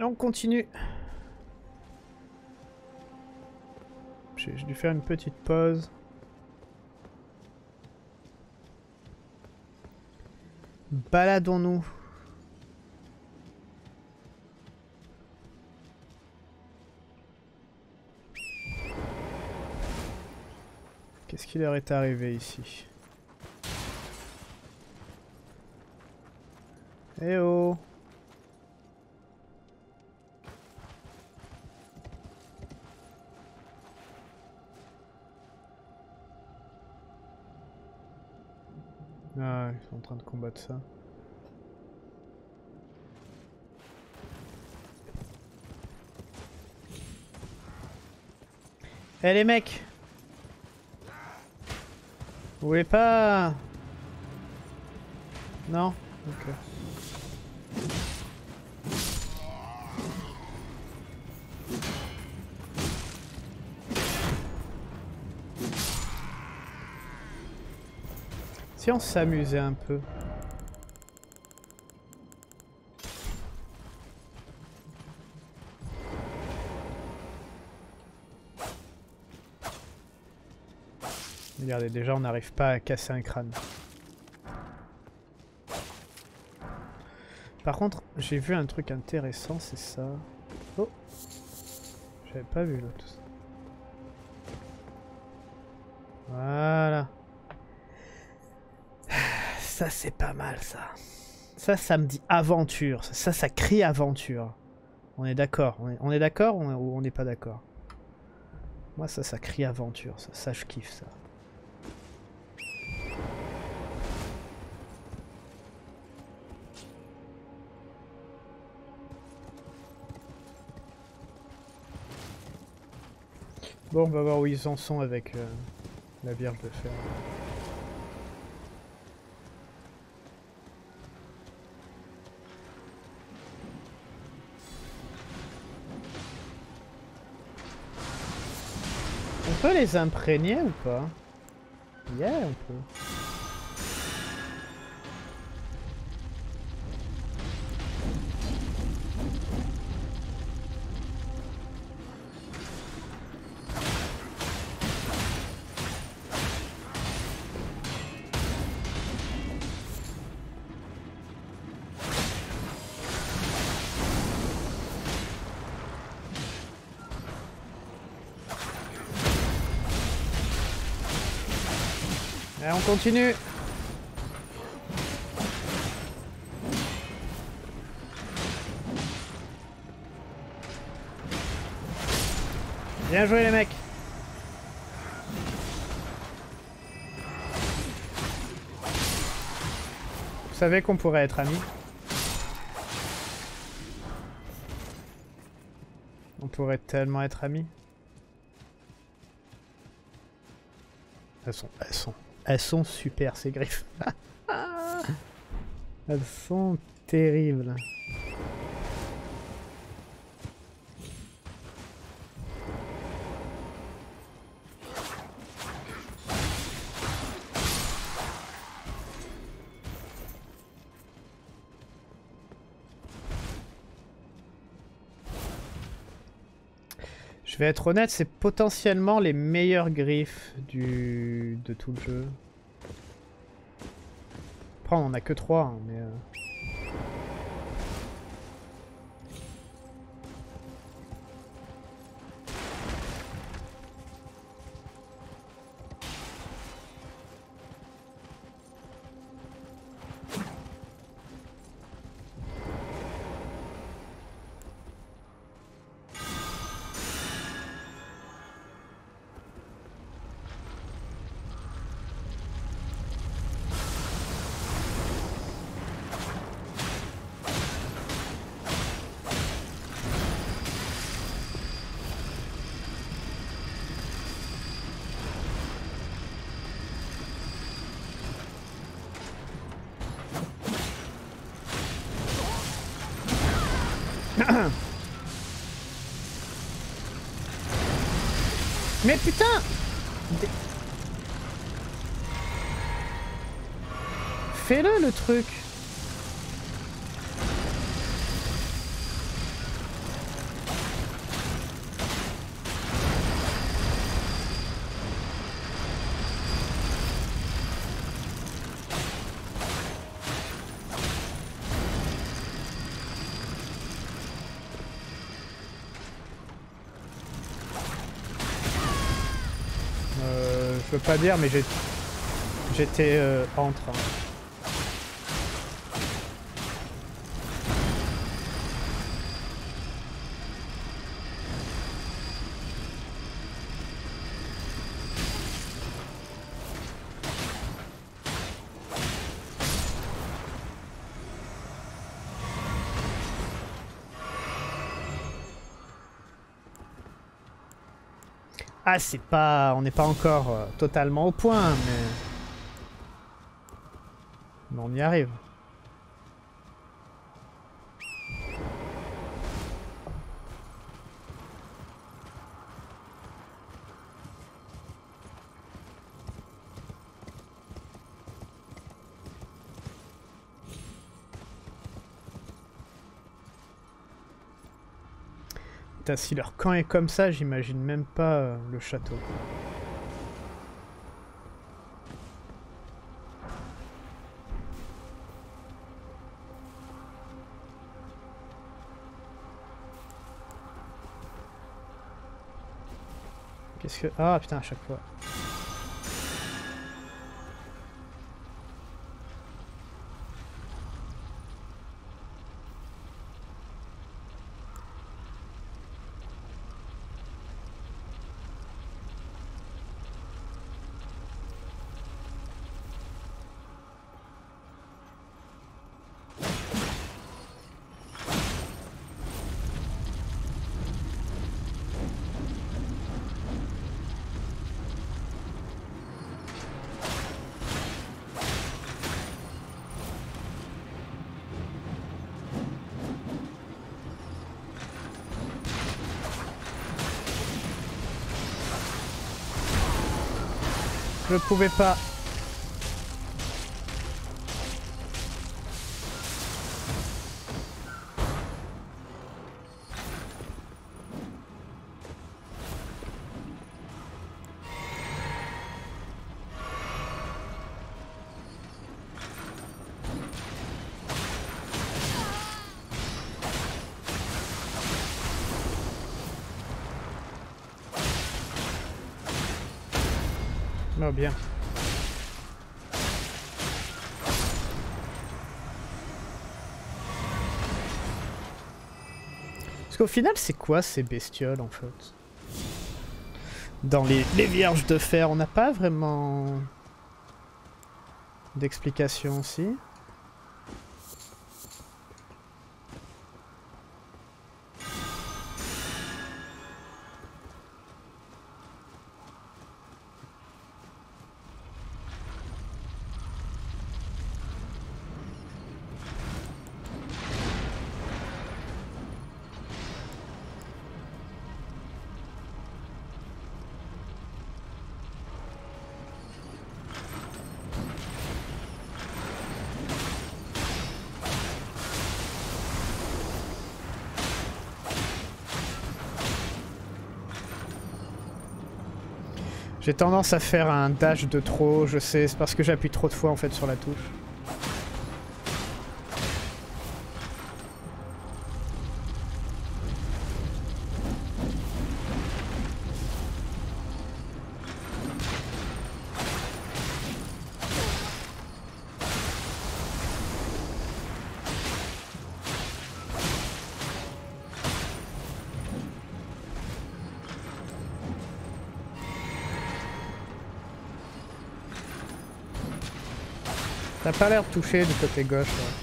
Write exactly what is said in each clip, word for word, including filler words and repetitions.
On continue. J'ai dû faire une petite pause. Baladons-nous. Qu'est-ce qui leur est arrivé ici? Eh oh! Ah, ils sont en train de combattre ça. Eh hey, les mecs! Vous voulez pas? Non? Ok. Si on s'amusait un peu. Regardez, déjà on n'arrive pas à casser un crâne. Par contre, j'ai vu un truc intéressant, c'est ça. Oh! J'avais pas vu là tout ça. Voilà. Ça c'est pas mal ça. Ça, ça me dit aventure. Ça, ça crie aventure. On est d'accord. On est d'accord ou on n'est pas d'accord? Moi ça, ça crie aventure. Ça, ça je kiffe ça. Bon, on va voir où ils en sont avec euh, la Vierge de Fer. On peut les imprégner ou pas? Yeah, on peut. Continue. Bien joué les mecs. Vous savez qu'on pourrait être amis. On pourrait tellement être amis. Elles sont, elles sont. Elles sont super ces griffes. Elles sont terribles. Je vais être honnête, c'est potentiellement les meilleures griffes du... de tout le jeu. Après on en a que trois, hein, mais... Euh... Mais putain! Fais-le le truc! je peux pas dire, mais j'ai... J'étais euh, en train. Ah, c'est pas... On n'est pas encore euh, totalement au point, mais... Mais on y arrive. Putain, si leur camp est comme ça, j'imagine même pas euh, le château. Qu'est-ce que... Ah putain, à chaque fois. Je pouvais pas. Oh bien. Parce qu'au final, c'est quoi ces bestioles en fait? Dans les, les vierges de fer, on n'a pas vraiment d'explication aussi. J'ai tendance à faire un dash de trop, je sais, c'est parce que j'appuie trop de fois en fait sur la touche. T'as pas l'air touché du côté gauche. Ouais.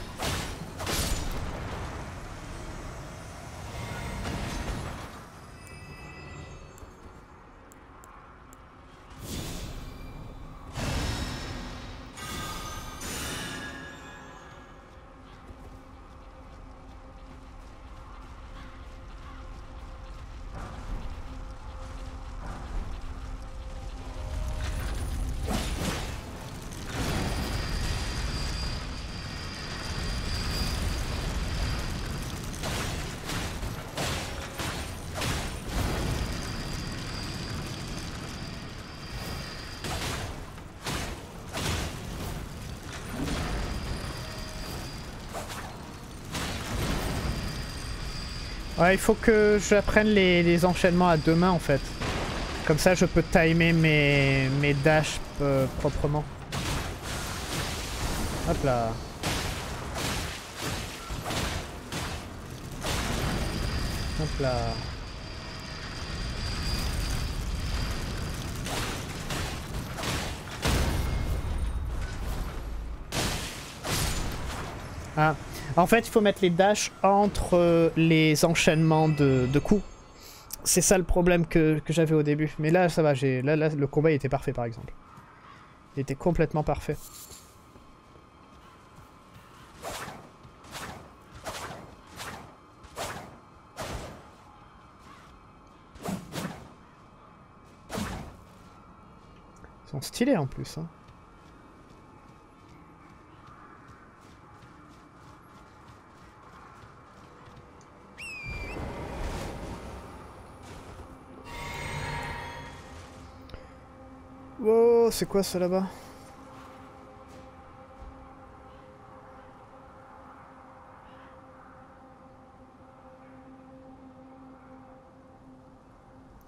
Ouais, il faut que j'apprenne les, les enchaînements à deux mains en fait. Comme ça, je peux timer mes, mes dashs euh, proprement. Hop là. Hop là. Ah. En fait, il faut mettre les dashs entre les enchaînements de, de coups. C'est ça le problème que, que j'avais au début. Mais là, ça va. Là, là, le combat il était parfait, par exemple. Il était complètement parfait. Ils sont stylés en plus, hein. Oh, c'est quoi ça là-bas?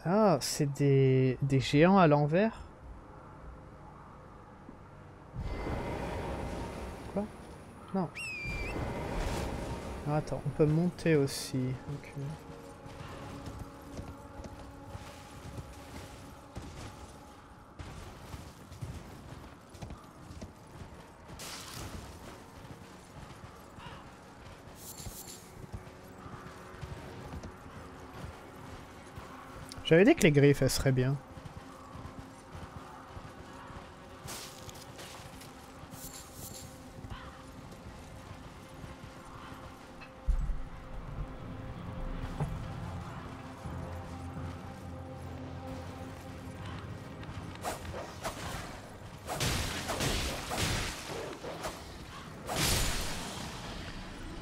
Ah, c'est des, des géants à l'envers? Quoi? Non. Ah, attends, on peut monter aussi. Ok. J'avais dit que les griffes, elles seraient bien.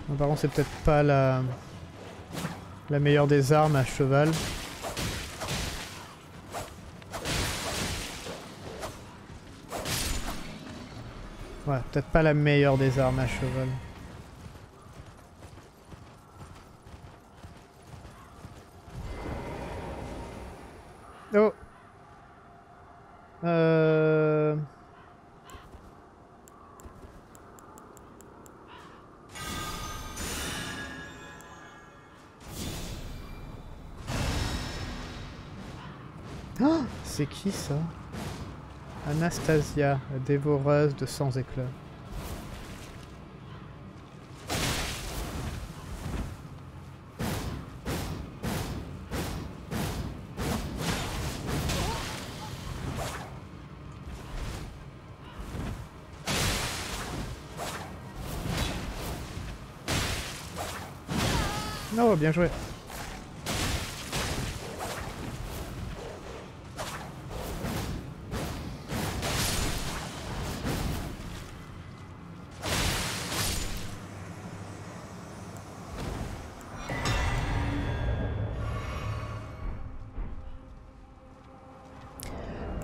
Non, par contre, c'est peut-être pas la... la meilleure des armes à cheval. Ouais, peut-être pas la meilleure des armes à cheval. Oh! Euh... Ah! C'est qui ça? Anastasia, la dévoreuse de sans éclat. Oh, bien joué.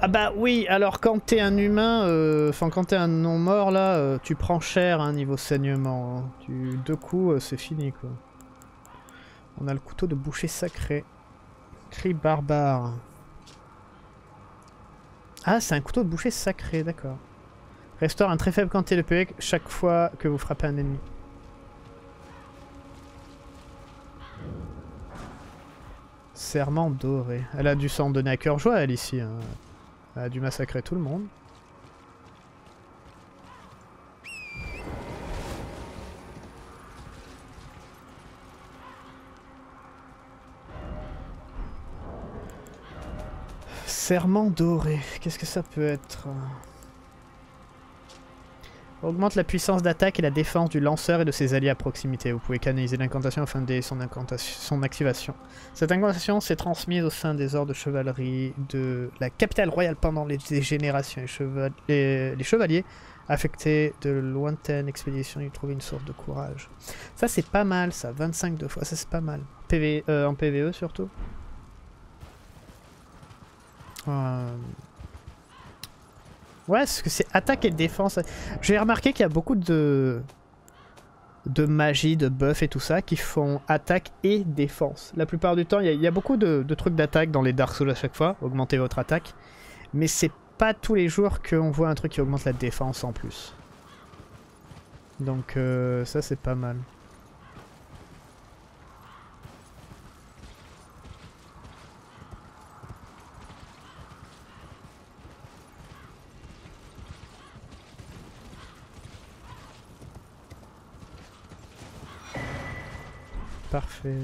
Bah oui, alors quand t'es un humain, enfin euh, quand t'es un non-mort là, euh, tu prends cher hein, niveau saignement. Hein. Tu, deux coups, euh, c'est fini quoi. On a le couteau de boucher sacré. Cri barbare. Ah, c'est un couteau de boucher sacré, d'accord. Restaure un très faible quantité de P V chaque fois que vous frappez un ennemi. Serment doré. Elle a dû s'en donner à cœur joie elle ici. Hein. Elle a dû massacrer tout le monde. Serment doré. Qu'est-ce que ça peut être? Augmente la puissance d'attaque et la défense du lanceur et de ses alliés à proximité. Vous pouvez canaliser l'incantation afin d'aider son, son activation. Cette incantation s'est transmise au sein des ordres de chevalerie de la capitale royale pendant les générations. Les, cheval les, les chevaliers affectés de lointaines expéditions y trouvaient une source de courage. Ça c'est pas mal ça, vingt-cinq de fois, ça c'est pas mal. P V, euh, en P V E surtout. Euh... Ouais, parce que c'est attaque et défense. J'ai remarqué qu'il y a beaucoup de... de magie, de buff et tout ça, qui font attaque et défense. La plupart du temps, il y, y a beaucoup de, de trucs d'attaque dans les Dark Souls à chaque fois, augmenter votre attaque, mais c'est pas tous les jours qu'on voit un truc qui augmente la défense en plus. Donc euh, ça c'est pas mal. Parfait.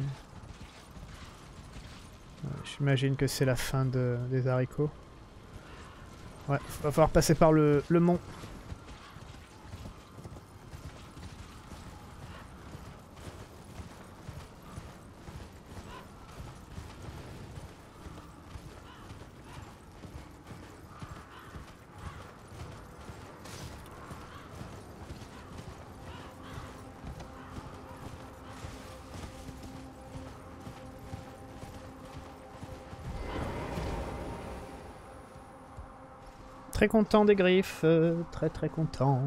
J'imagine que c'est la fin de, des haricots. Ouais, va falloir passer par le, le mont. Très content des griffes, euh, très très content.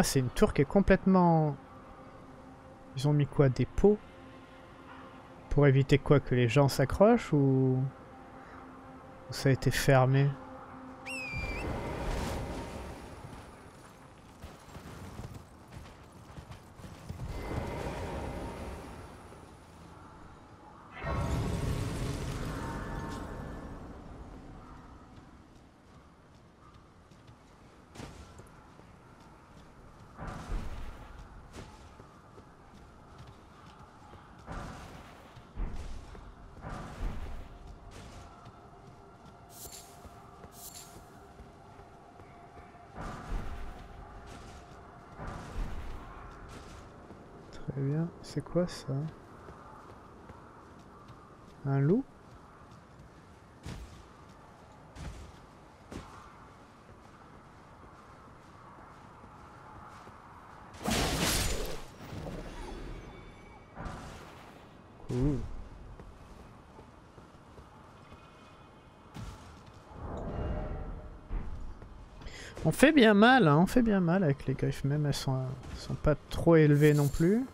Ah, c'est une tour qui est complètement... Ils ont mis quoi? Des pots? Pour éviter quoi? Que les gens s'accrochent ou... Ça a été fermé? C'est quoi ça? Un loup? Cool. On fait bien mal, hein, on fait bien mal avec les griffes, même elles sont, elles sont pas trop élevées non plus.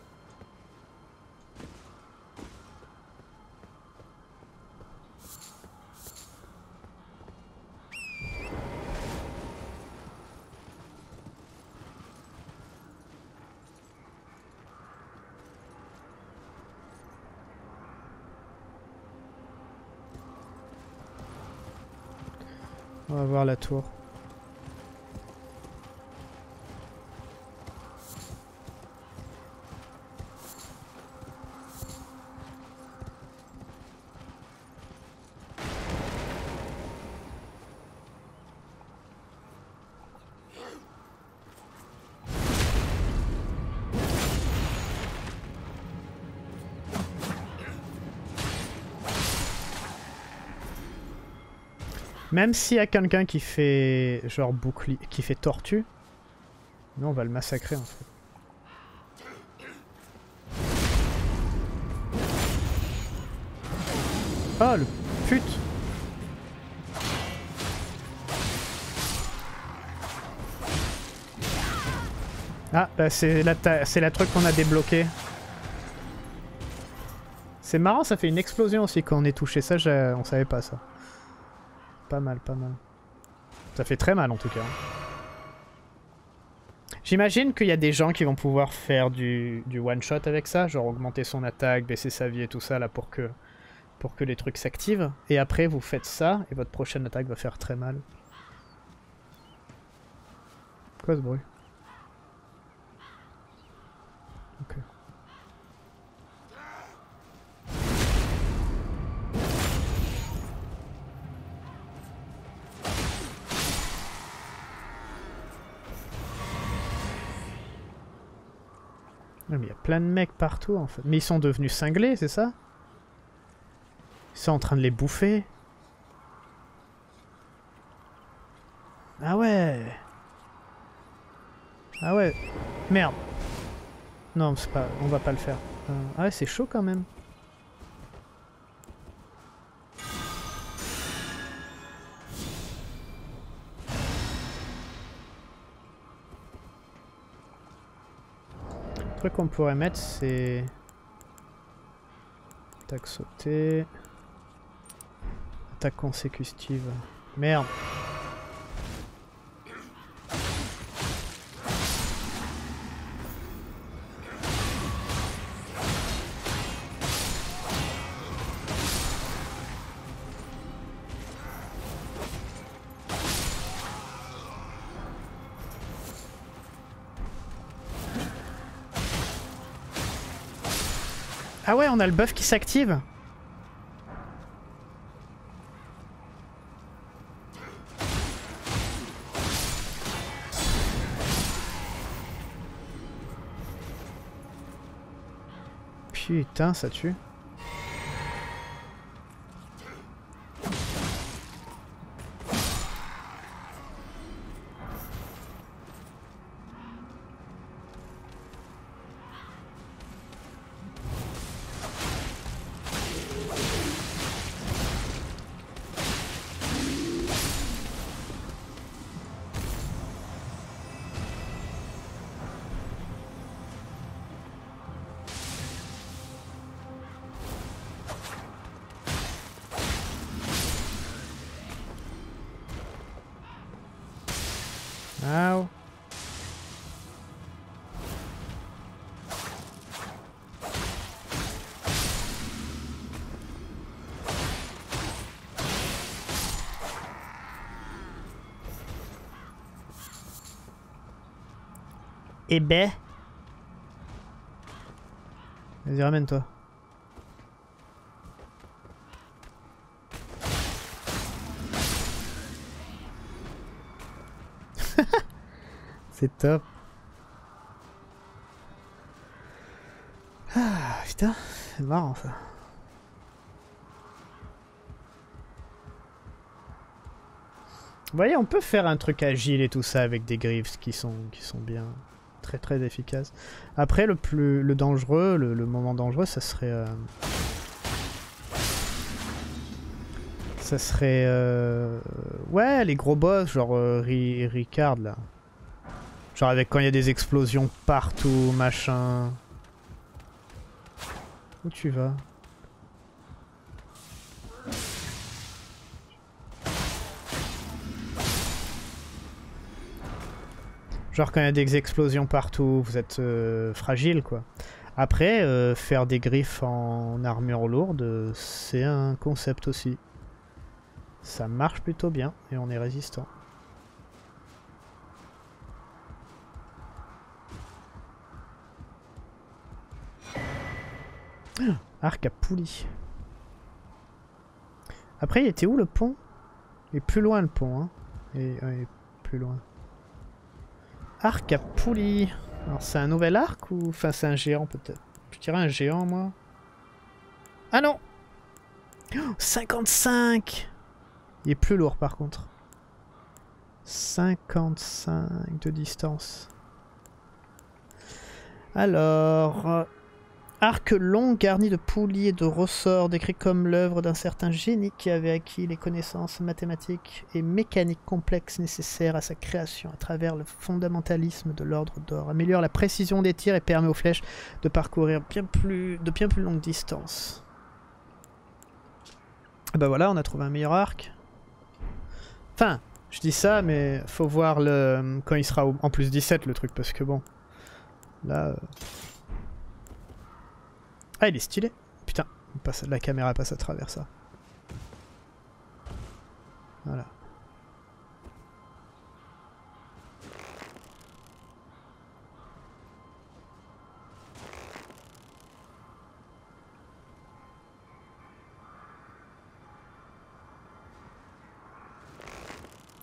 On va voir la tour. Même s'il y a quelqu'un qui fait genre bouclier, qui fait tortue, nous on va le massacrer en fait. Ah le pute! Ah bah c'est la, la truc qu'on a débloqué. C'est marrant, ça fait une explosion aussi quand on est touché, ça on savait pas ça. Pas mal, pas mal. Ça fait très mal en tout cas. J'imagine qu'il y a des gens qui vont pouvoir faire du, du one-shot avec ça, genre augmenter son attaque, baisser sa vie et tout ça là pour que, pour que les trucs s'activent. Et après vous faites ça et votre prochaine attaque va faire très mal. Quoi ce bruit? Ok. Ouais, mais il y a plein de mecs partout en fait. Mais ils sont devenus cinglés, c'est ça? Ils sont en train de les bouffer. Ah ouais. Ah ouais. Merde. Non, c'est pas... on va pas le faire. Euh... Ah ouais, c'est chaud quand même. Le truc qu'on pourrait mettre, c'est... Attaque sautée... Attaque consécutive... Merde! Ah ouais, on a le buff qui s'active. Putain, ça tue. Ow. Eh ben. Vas-y, ramène-toi. C'est top. Ah putain, c'est marrant ça. Vous voyez, on peut faire un truc agile et tout ça avec des griffes qui sont qui sont bien très très efficaces. Après le plus le dangereux, le, le moment dangereux, ça serait euh... ça serait euh... ouais, les gros boss genre euh, Ri Ricard là. Genre avec quand il y a des explosions partout, machin. Où tu vas? Genre quand il y a des explosions partout, vous êtes euh, fragile quoi. Après, euh, faire des griffes en armure lourde, c'est un concept aussi. Ça marche plutôt bien et on est résistant. Arc à poulie. Après, il était où le pont? Il est plus loin le pont, hein. Et ouais, plus loin. Arc à poulie. Alors, c'est un nouvel arc ou... Enfin, c'est un géant peut-être. Je dirais un géant, moi. Ah non, oh, cinquante-cinq. Il est plus lourd, par contre. cinquante-cinq de distance. Alors... Euh... Arc long garni de poulies et de ressorts, décrit comme l'œuvre d'un certain génie qui avait acquis les connaissances mathématiques et mécaniques complexes nécessaires à sa création à travers le fondamentalisme de l'ordre d'or. Améliore la précision des tirs et permet aux flèches de parcourir bien plus, de bien plus longues distances. Et ben voilà, on a trouvé un meilleur arc. Enfin, je dis ça, mais faut voir le quand il sera en plus dix-sept le truc, parce que bon, là... Euh... Ah, il est stylé. Putain, passe, la caméra passe à travers ça. Voilà.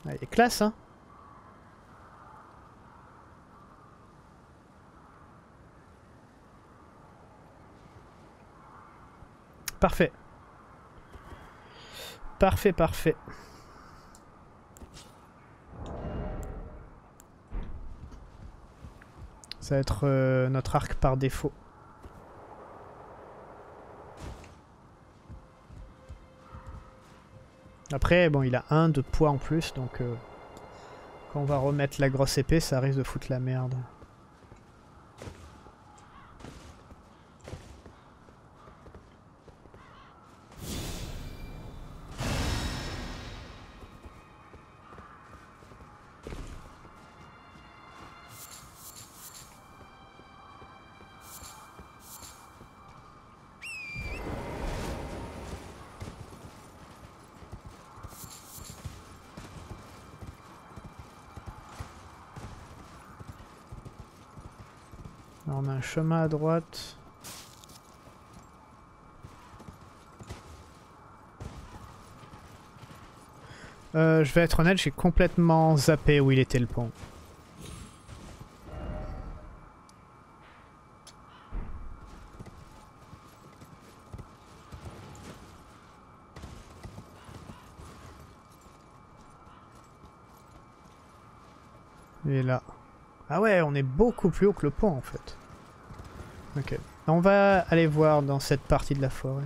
Ah, il est classe, hein. Parfait. Parfait, parfait. Ça va être euh, notre arc par défaut. Après, bon, il a un de poids en plus, donc euh, quand on va remettre la grosse épée, ça risque de foutre la merde. On a un chemin à droite. Euh, je vais être honnête, j'ai complètement zappé où il était le pont. Il est là. Ah ouais, on est beaucoup plus haut que le pont en fait. Ok, on va aller voir dans cette partie de la forêt.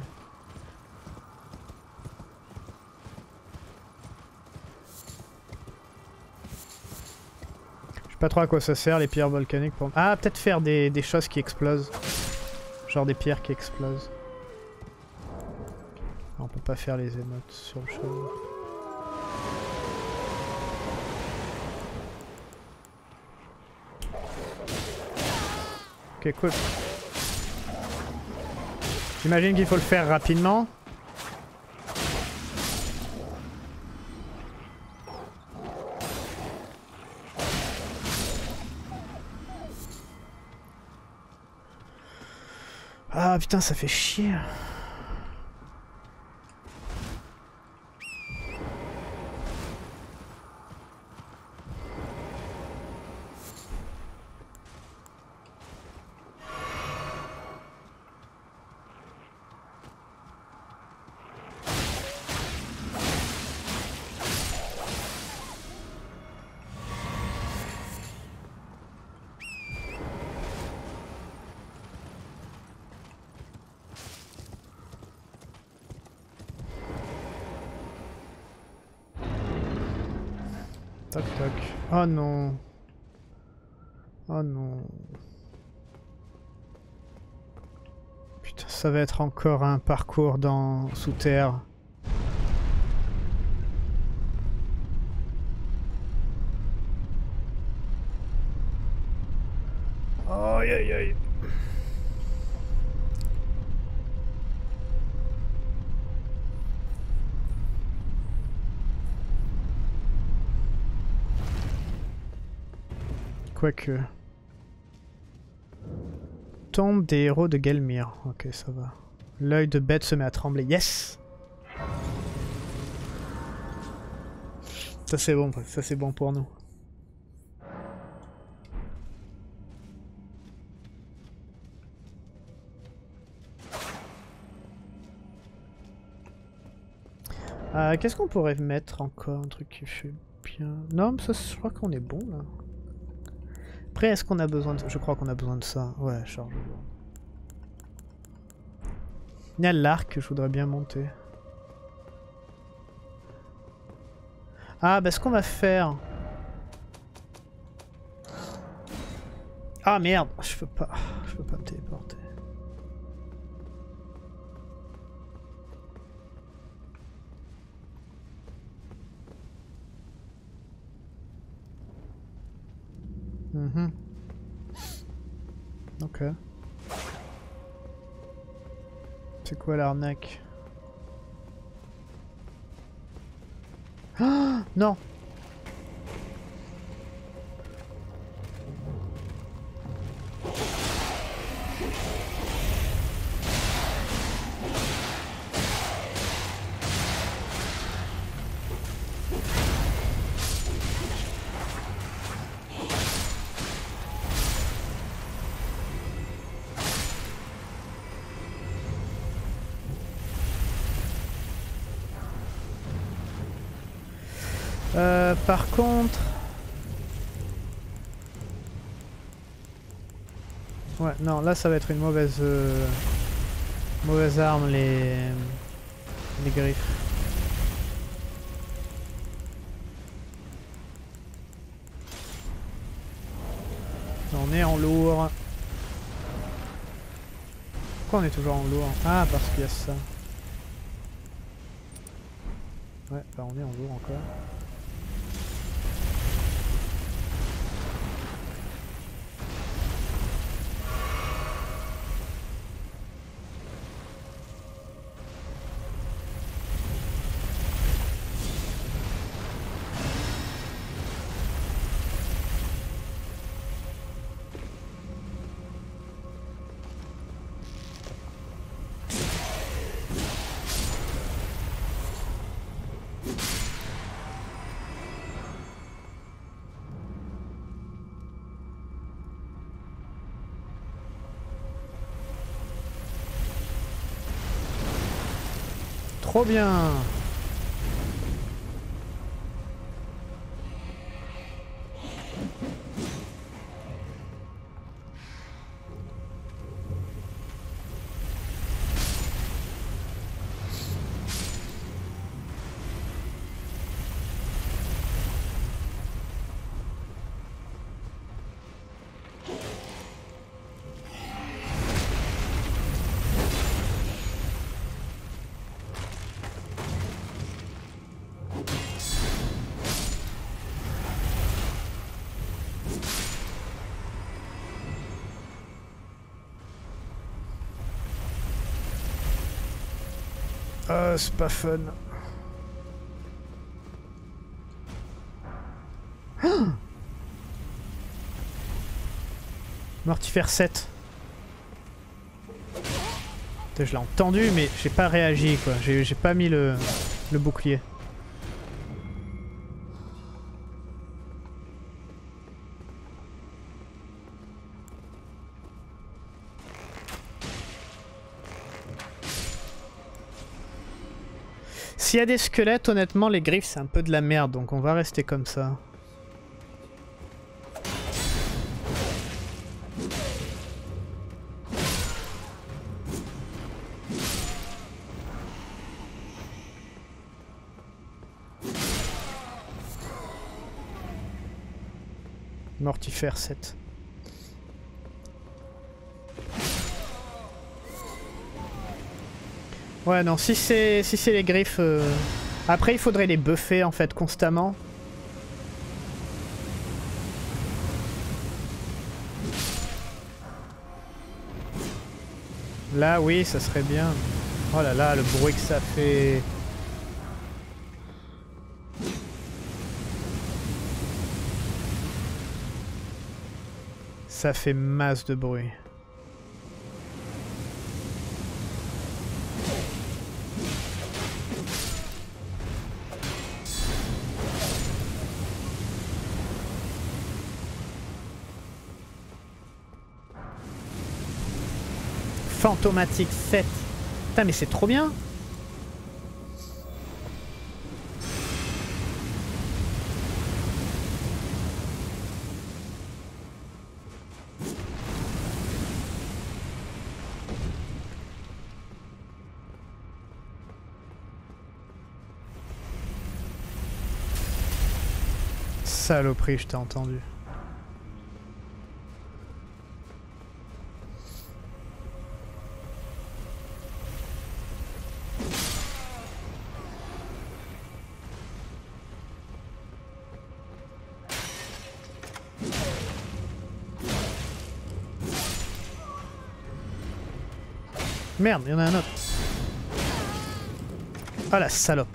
Je sais pas trop à quoi ça sert les pierres volcaniques pour... Ah, peut-être faire des, des choses qui explosent. Genre des pierres qui explosent. On peut pas faire les émotes sur le chemin. Ok, cool. J'imagine qu'il faut le faire rapidement. Ah putain, ça fait chier. Toc toc. Oh non. Oh non. Putain, ça va être encore un parcours dans sous terre. Aïe aïe aïe. Quoique. Tombe des héros de Gelmir. Ok, ça va. L'œil de bête se met à trembler. Yes! Ça c'est bon, ça c'est bon pour nous. Euh, Qu'est-ce qu'on pourrait mettre encore? Un truc qui fait bien... Non, mais ça, je crois qu'on est bon là. Après, est-ce qu'on a besoin de... Je crois qu'on a besoin de ça. Ouais, charge. Il y a l'arc que je voudrais bien monter. Ah, bah ce qu'on va faire... Ah merde, je peux pas... Je peux pas me téléporter. Mhm. Ok. C'est quoi l'arnaque? Ah non. Euh, par contre... Ouais, non, là ça va être une mauvaise... Euh, mauvaise arme, les... les griffes. On est en lourd. Pourquoi on est toujours en lourd? Ah, parce qu'il y a ça. Ouais, bah on est en lourd encore. Trop bien. Ah, c'est pas fun. Ah, mortifère sept. Putain, je l'ai entendu mais j'ai pas réagi quoi. J'ai pas mis le, le bouclier. S'il y a des squelettes, honnêtement, les griffes, c'est un peu de la merde, donc on va rester comme ça. Mortifère sept. Ouais non, si c'est si c'est les griffes, euh... après il faudrait les buffer en fait constamment. Là oui, ça serait bien. Oh là là, le bruit que ça fait. Ça fait masse de bruit. Fantomatique sept. Putain mais c'est trop bien. Saloperie, je t'ai entendu. Merde, il y en a un autre. Ah la salope.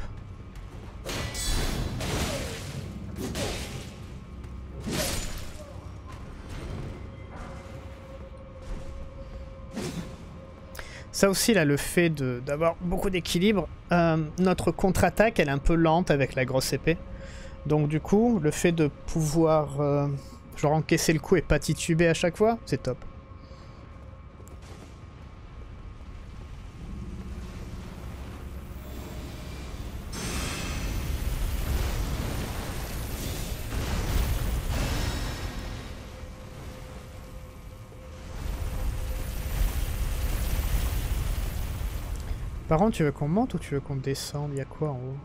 Ça aussi là, le fait d'avoir beaucoup d'équilibre, euh, notre contre-attaque elle est un peu lente avec la grosse épée. Donc du coup, le fait de pouvoir euh, genre encaisser le coup et pas tituber à chaque fois, c'est top. Par contre, tu veux qu'on monte ou tu veux qu'on descende? Y'a quoi en haut?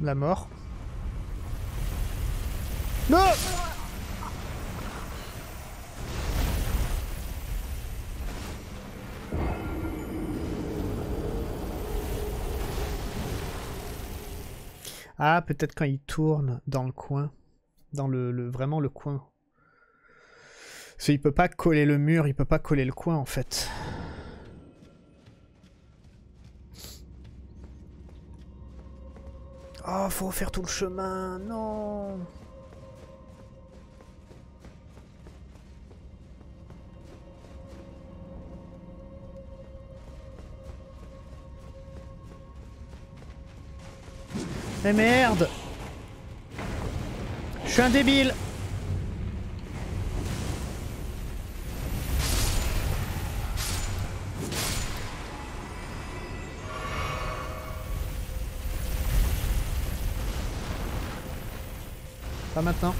La mort. Non! Ah, peut-être quand il tourne dans le coin. Dans le, le vraiment le coin. Parce qu'il peut pas coller le mur, il peut pas coller le coin en fait. Oh, faut refaire tout le chemin, non. Mais merde, je suis un débile. Pas maintenant.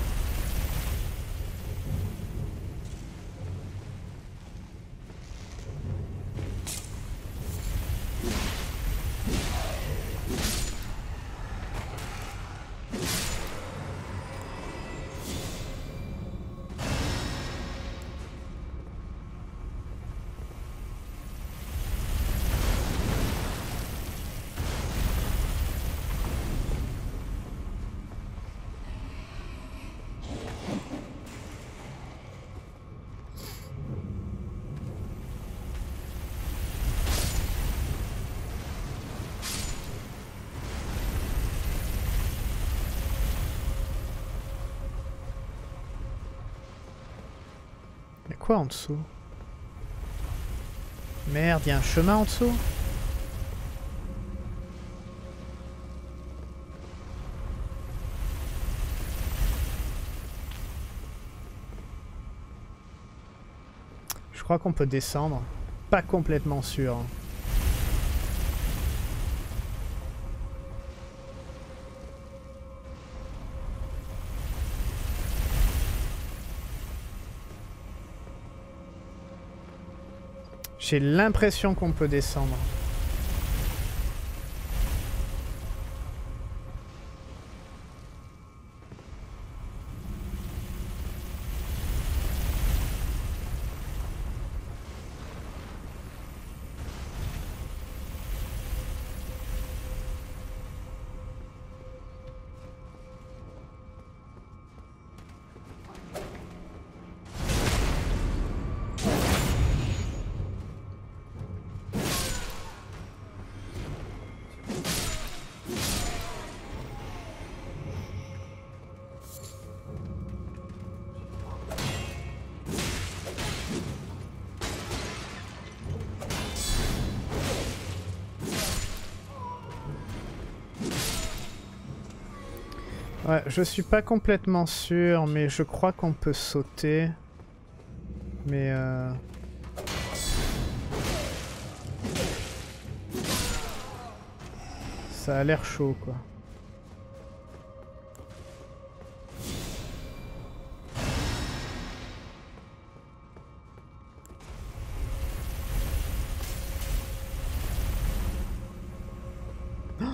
Quoi en dessous? Merde, il y a un chemin en dessous? Je crois qu'on peut descendre. Pas complètement sûr. J'ai l'impression qu'on peut descendre. Ouais, je suis pas complètement sûr, mais je crois qu'on peut sauter. Mais euh... ça a l'air chaud, quoi. Oh,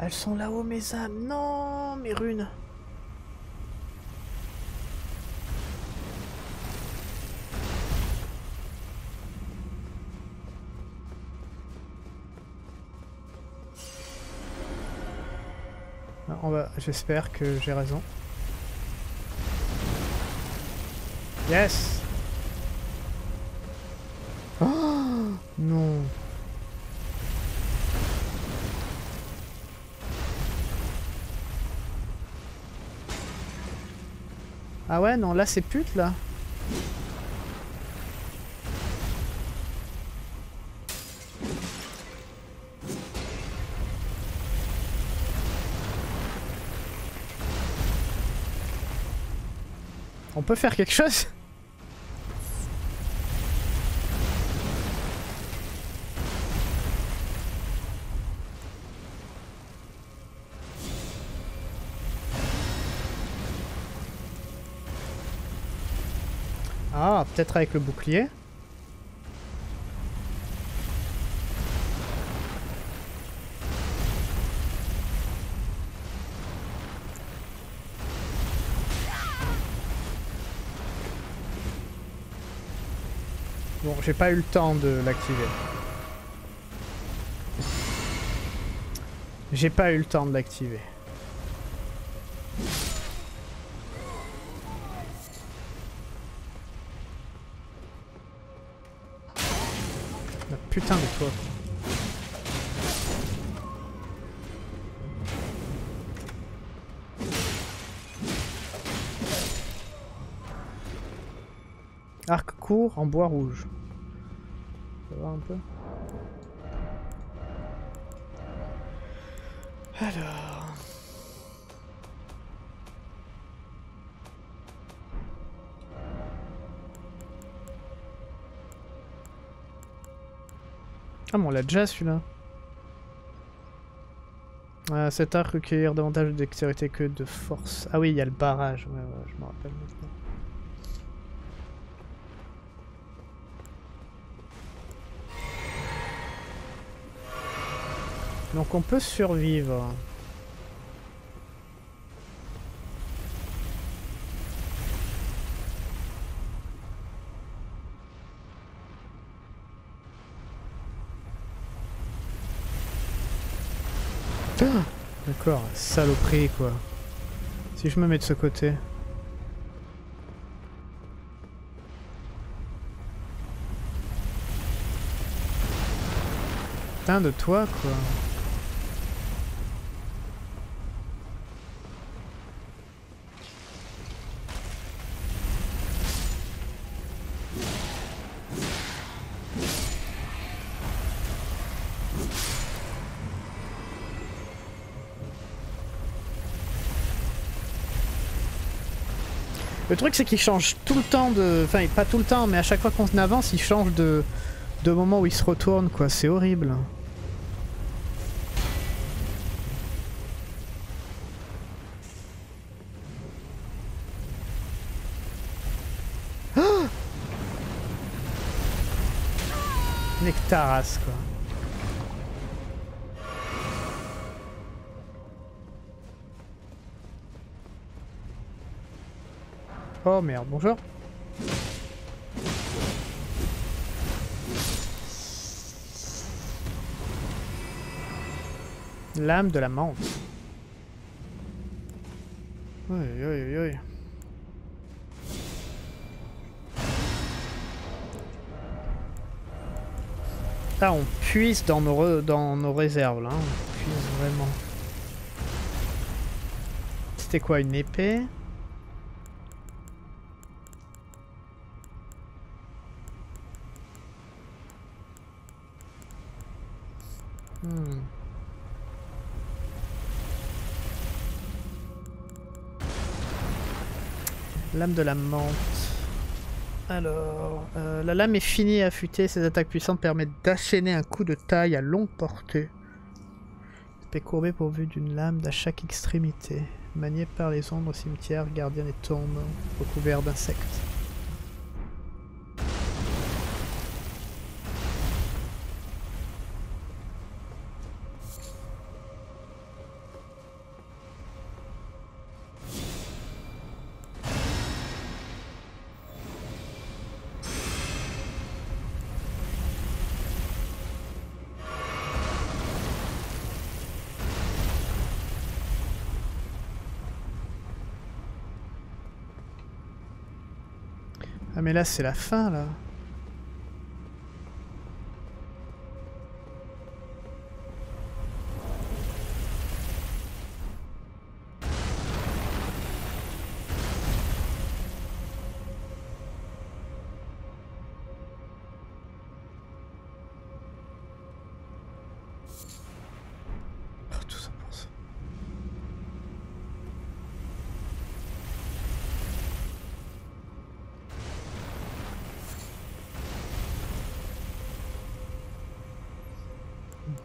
elles sont là-haut, mes âmes, non! Mes runes. On va. J'espère que j'ai raison. Yes. Oh non. Ah ouais, non, là c'est pute, là. On peut faire quelque chose? Ah, peut-être avec le bouclier. Bon, j'ai pas eu le temps de l'activer. J'ai pas eu le temps de l'activer. Ah, putain de toi. Arc court en bois rouge. Ça va un peu ? Alors... Ah mais on l'a déjà celui-là. Ah, cet arc requiert davantage de dextérité que de force. Ah oui, il y a le barrage, ouais, ouais, je me rappelle maintenant. Donc on peut survivre. Ah, d'accord, saloperie quoi. Si je me mets de ce côté... Putain de toi quoi. Le truc c'est qu'il change tout le temps de... Enfin pas tout le temps mais à chaque fois qu'on avance il change de... de moment où il se retourne quoi, c'est horrible. Ah, Nectaras quoi. Oh merde, bonjour. L'âme de la menthe. Oui, oui, oui. Ah, on puise dans nos, dans nos réserves là. Hein. On puise vraiment. C'était quoi, une épée? Hmm. Lame de la menthe. Alors, euh, la lame est finie et affûtée. Ses attaques puissantes permettent d'asséner un coup de taille à longue portée. Aspect courbé pourvu d'une lame à chaque extrémité. Maniée par les ombres au cimetière, gardien des tombes, recouvert d'insectes. Ah mais là c'est la fin là.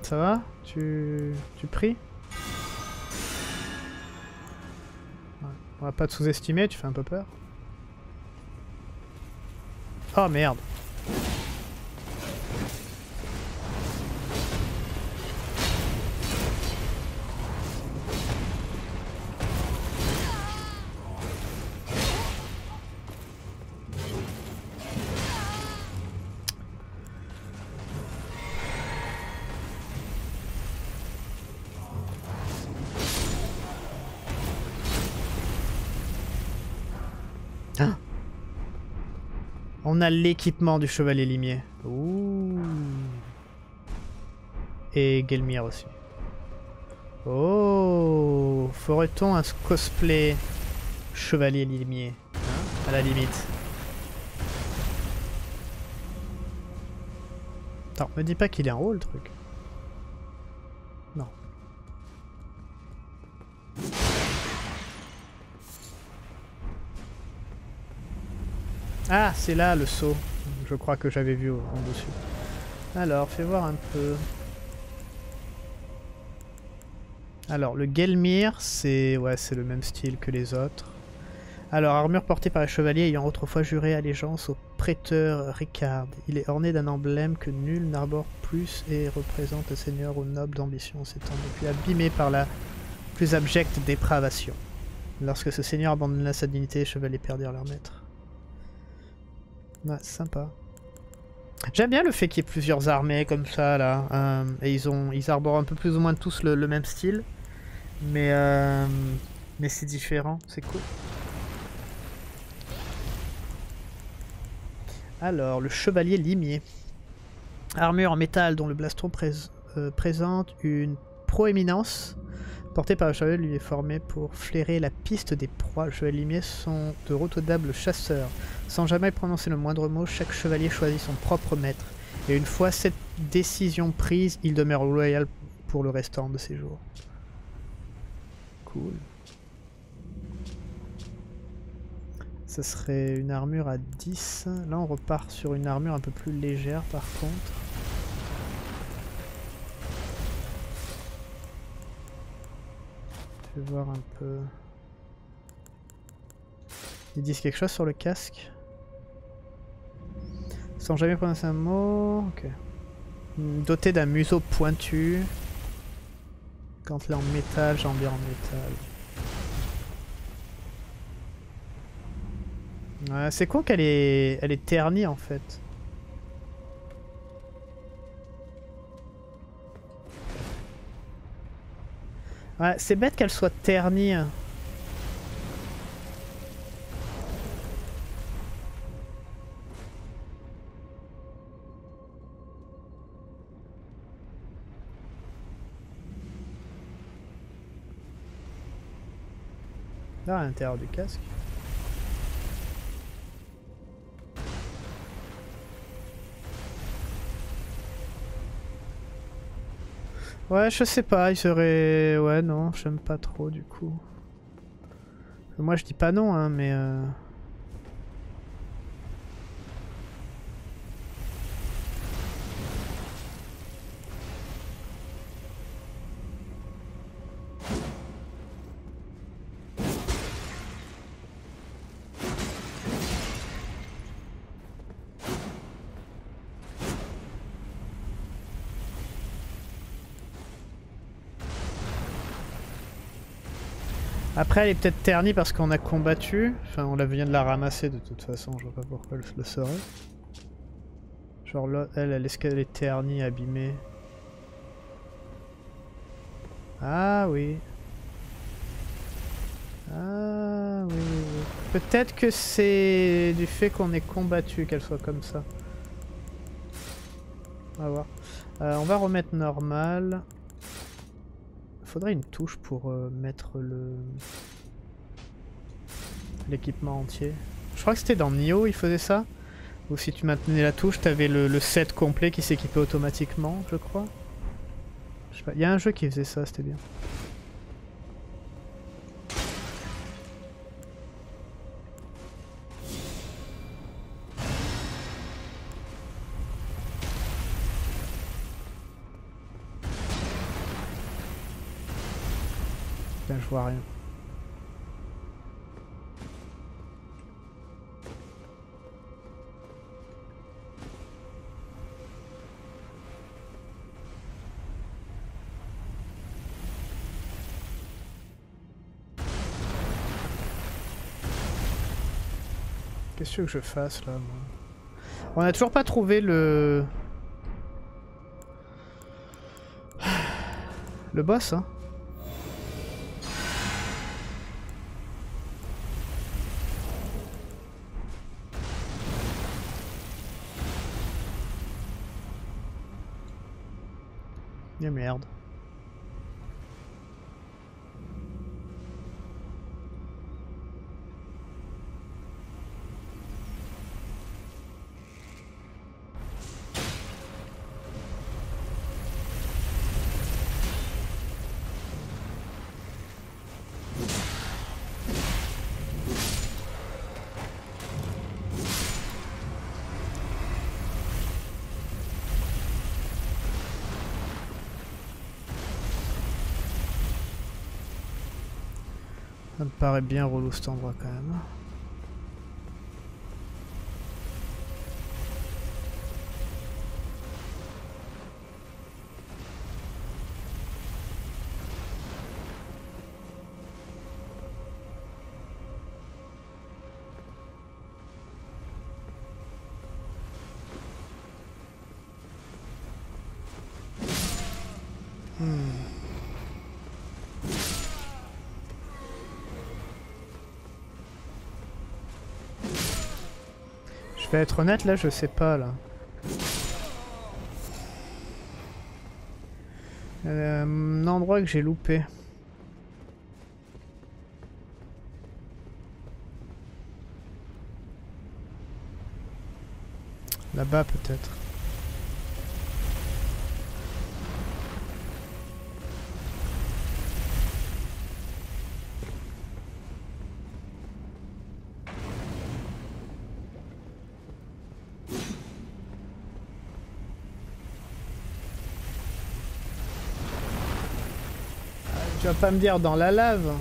Ça va? Tu... tu pries? Ouais. On va pas te sous-estimer, tu fais un peu peur. Ah merde. On a l'équipement du chevalier limier. Ouh. Et Gelmir aussi. Oh, ferait-on un cosplay chevalier limier, hein, à la limite. Attends, me dis pas qu'il est en haut le truc. Non. Ah, c'est là le saut. Je crois que j'avais vu en dessus. Alors, fais voir un peu. Alors, le Gelmir, c'est ouais, c'est le même style que les autres. Alors, armure portée par les chevaliers ayant autrefois juré allégeance au prêteur Ricard. Il est orné d'un emblème que nul n'arbore plus et représente un seigneur ou noble d'ambition s'étant depuis abîmé par la plus abjecte dépravation. Lorsque ce seigneur abandonna sa dignité, les chevaliers perdirent leur maître. Ouais, sympa. J'aime bien le fait qu'il y ait plusieurs armées comme ça là, euh, et ils ont, ils arborent un peu plus ou moins tous le, le même style, mais euh, mais c'est différent, c'est cool. Alors le chevalier limier, armure en métal dont le blaston pré euh, présente une proéminence portée par le chevalier lui est formé pour flairer la piste des proies. Les chevaliers limiers sont de redoutables chasseurs. Sans jamais prononcer le moindre mot, chaque chevalier choisit son propre maître. Et une fois cette décision prise, il demeure loyal pour le restant de ses jours. Cool. Ça serait une armure à dix. Là on repart sur une armure un peu plus légère par contre. Je vais voir un peu... Ils disent quelque chose sur le casque. Sans jamais prononcer un mot... Ok. Doté d'un museau pointu. Quand là en métal, j'en viens en métal. Ouais, c'est con qu'elle est... Elle est ternie en fait. Ouais, c'est bête qu'elle soit ternie. Là, à l'intérieur du casque. Ouais, je sais pas, il serait... Ouais, non, j'aime pas trop, du coup. Moi, je dis pas non, hein, mais... Euh... Après elle est peut-être ternie parce qu'on a combattu, enfin on vient de la ramasser de toute façon, je vois pas pourquoi elle le serait. Genre là, elle, elle est-ce qu'elle est ternie, abîmée? Ah oui. Ah oui. Peut-être que c'est du fait qu'on ait combattu qu'elle soit comme ça. On va voir. Euh, on va remettre normal. Faudrait une touche pour euh, mettre le l'équipement entier. Je crois que c'était dans Nioh, il faisait ça. Ou si tu maintenais la touche, t'avais le, le set complet qui s'équipait automatiquement, je crois. Je sais pas, il y a un jeu qui faisait ça, c'était bien. Je vois rien. Qu'est-ce que je fasse là? On a toujours pas trouvé le... Le boss, hein. Et merde. Ça me paraît bien relou cet endroit quand même. Je vais être honnête là, je sais pas là. Euh, un endroit que j'ai loupé. Là-bas peut-être. Tu vas pas me dire dans la lave?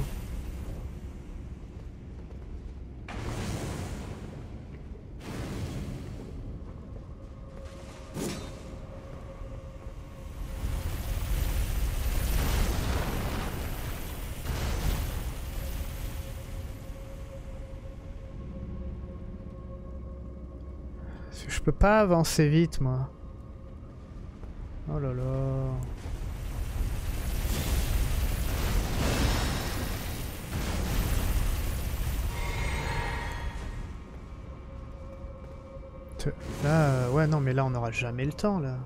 Je peux pas avancer vite moi. Oh là là. Là, euh, ouais, non, mais là, on n'aura jamais le temps, là.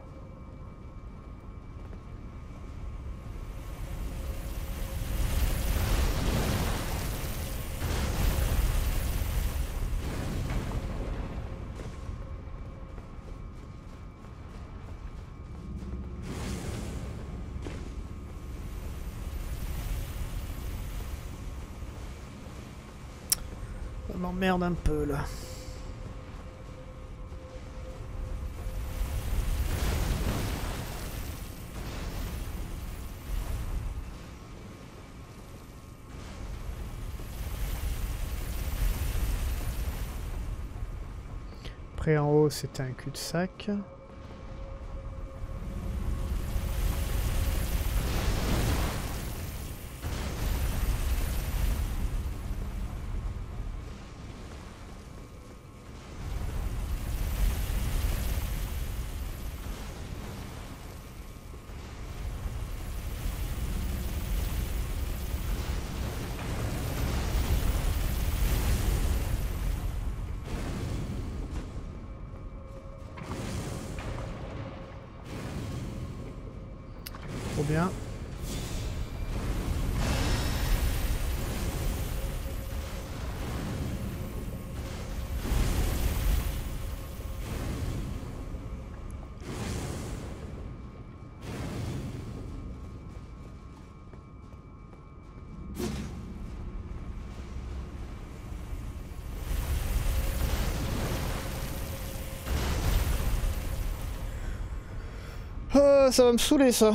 Ça m'emmerde un peu, là. Après en haut c'était un cul-de-sac. Bien. Oh, ça va me saouler ça.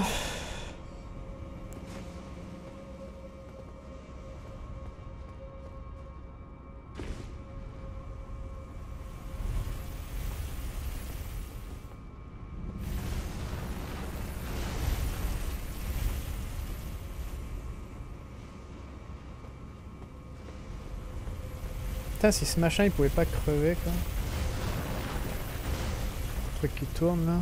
Putain, si ce machin il pouvait pas crever quoi. Le truc qui tourne là.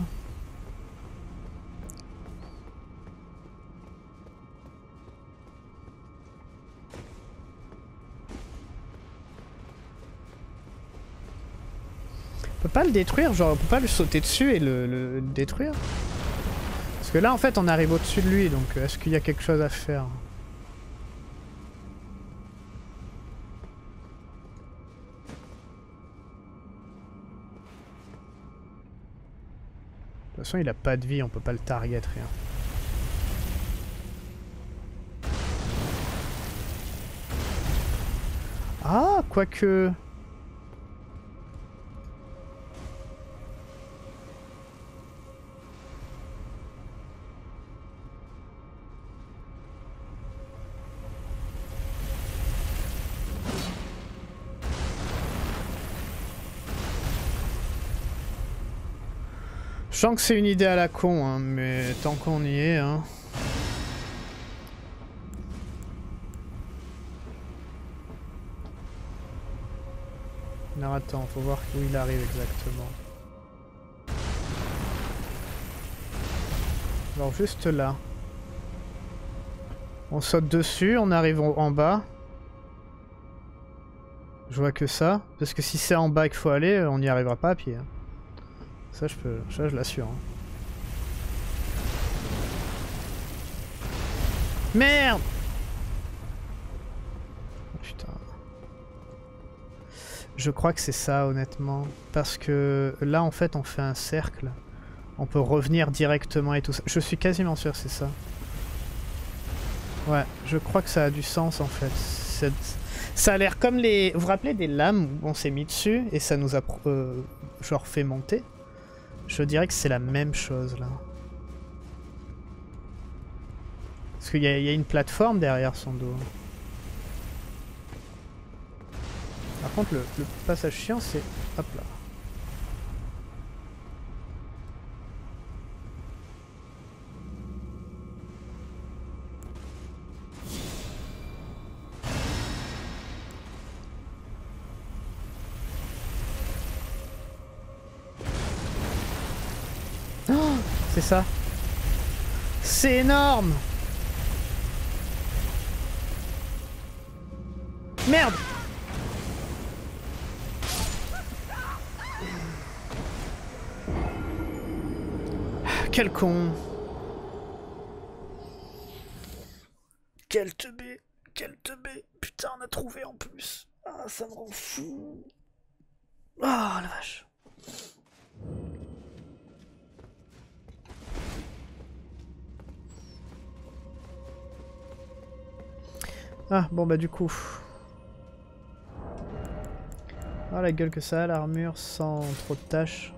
On peut pas le détruire, genre on peut pas le sauter dessus et le, le détruire. Parce que là en fait on arrive au-dessus de lui, donc est-ce qu'il y a quelque chose à faire? De toute façon, il a pas de vie, on peut pas le target, rien. Ah, quoique... Je sens que c'est une idée à la con, hein, mais tant qu'on y est... Hein. Non, attends, faut voir où il arrive exactement. Alors juste là. On saute dessus, on arrive en bas. Je vois que ça, parce que si c'est en bas qu'il faut aller, on n'y arrivera pas à pied. Hein. Ça je peux, ça je l'assure. Hein. Merde! Oh, putain. Je crois que c'est ça honnêtement. Parce que là en fait on fait un cercle. On peut revenir directement et tout ça. Je suis quasiment sûr c'est ça. Ouais, je crois que ça a du sens en fait. Cette... Ça a l'air comme les... Vous vous rappelez des lames où on s'est mis dessus et ça nous a euh, genre fait monter? Je dirais que c'est la même chose là. Parce qu'il y, y a une plateforme derrière son dos. Par contre le, le passage chiant c'est... Hop là. C'est ça. C'est énorme. Merde. Quel con. Quel teubé. Quel teubé. Putain, on a trouvé en plus. Ah, ça me rend fou. Ah, la vache. Ah, bon bah du coup... Ah la gueule que ça a, l'armure sans trop de tâches.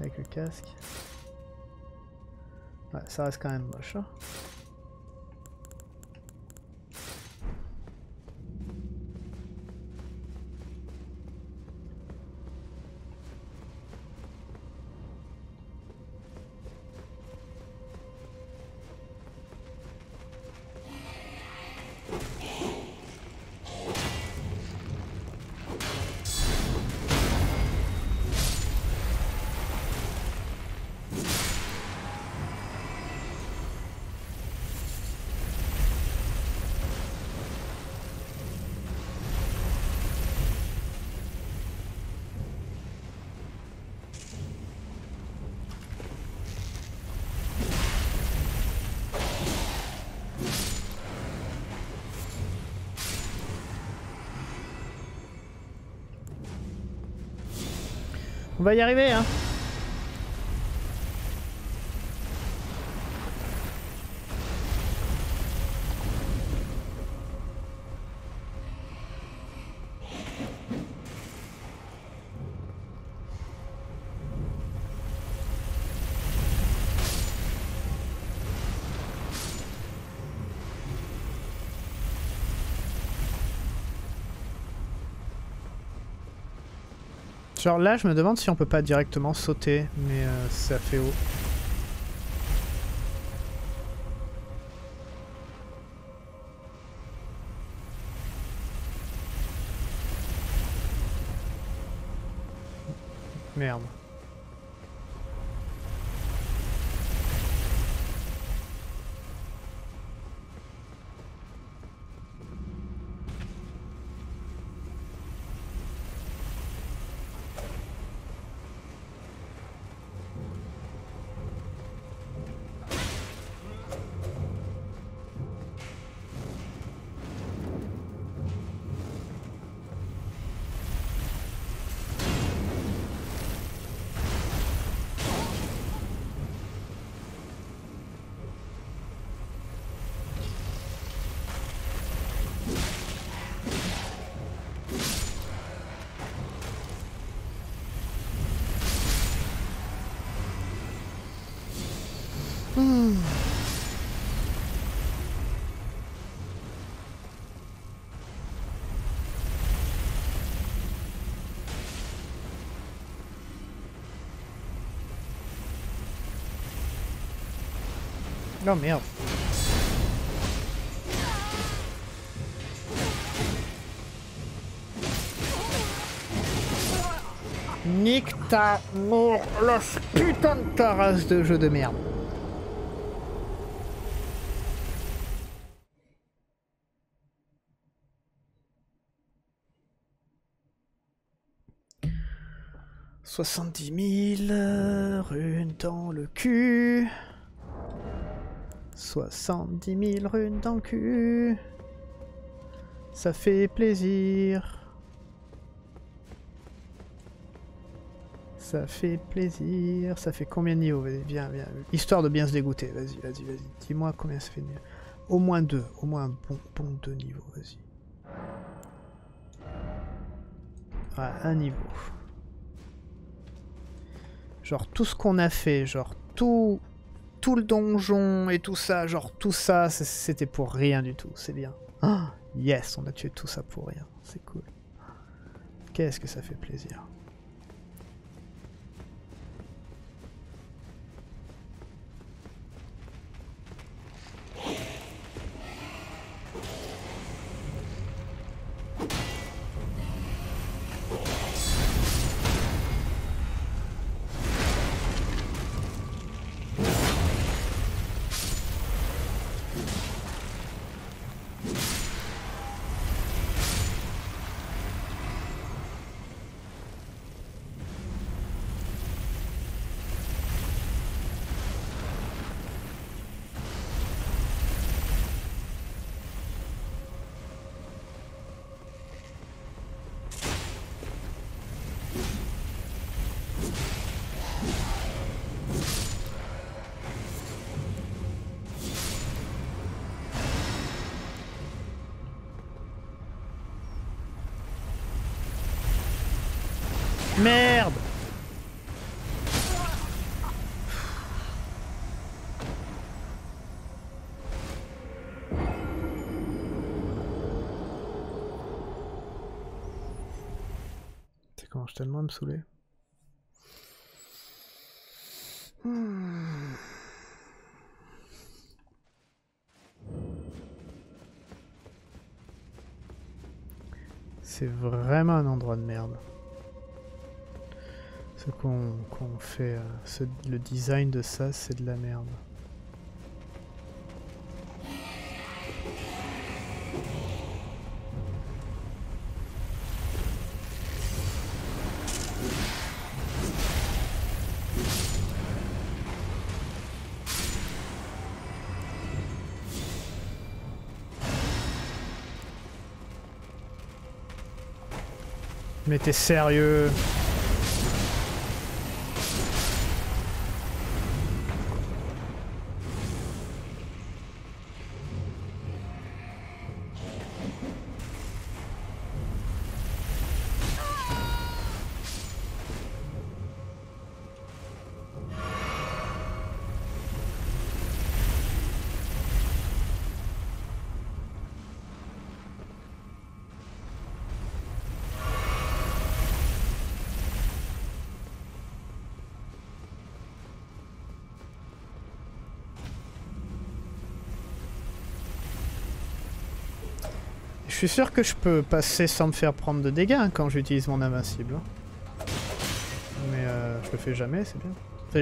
Avec le casque. Ouais, ça reste quand même moche. Hein. On va y arriver, hein. Genre là, je me demande si on peut pas directement sauter, mais euh, ça fait haut. Merde. Oh merde. Nique ta mort, los putain de ta race de jeu de merde. soixante-dix mille runes dans le cul. soixante-dix mille runes dans le cul. Ça fait plaisir. Ça fait plaisir. Ça fait combien de niveaux? Vas-y, bien, bien. Histoire de bien se dégoûter. Vas-y, vas-y, vas-y. Dis-moi combien ça fait de niveaux. Au moins deux. Au moins un bon, bon deux niveaux. Vas-y. Voilà, un niveau. Genre tout ce qu'on a fait. Genre tout... Tout le donjon et tout ça, genre tout ça, c'était pour rien du tout, c'est bien. Ah, yes, on a tué tout ça pour rien, c'est cool. Qu'est-ce que ça fait plaisir. Merde. Tu sais comment je tellement à me saouler. Hmm. C'est vraiment un endroit de merde. Qu'on qu'on fait euh, ce, le design de ça, c'est de la merde. Mais t'es sérieux? Je suis sûr que je peux passer sans me faire prendre de dégâts hein, quand j'utilise mon invincible. Mais euh... je le fais jamais, c'est bien.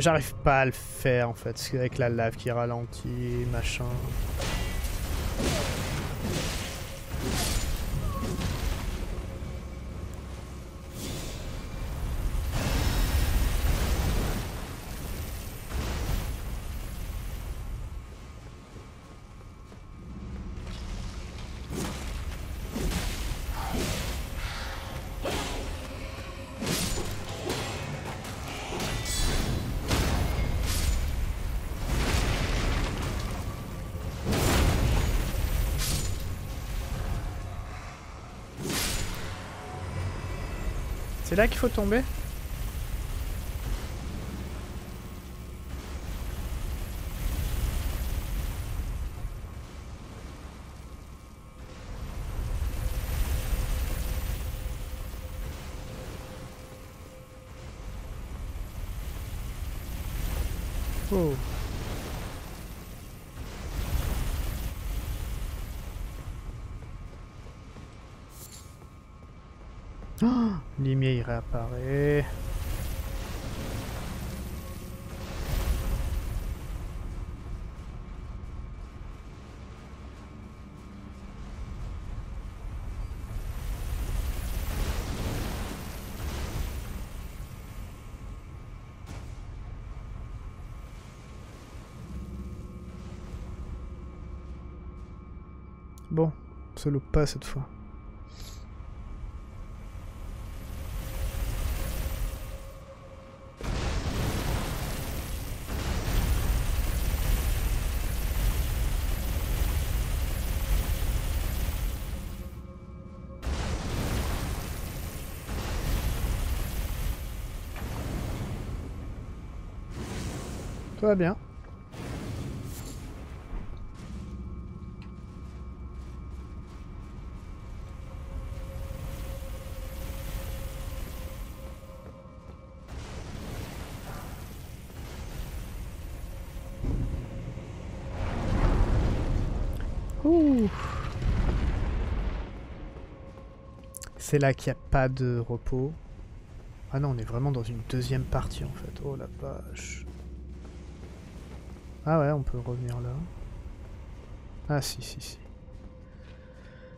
J'arrive pas à le faire en fait, c'est avec la lave qui ralentit, machin. C'est là qu'il faut tomber? Oh. Oh, Limier il réapparaît. Bon, ça loupe pas cette fois. Tout va bien. C'est là qu'il n'y a pas de repos. Ah non, on est vraiment dans une deuxième partie en fait. Oh la vache. Ah ouais, on peut revenir là. Ah si, si, si.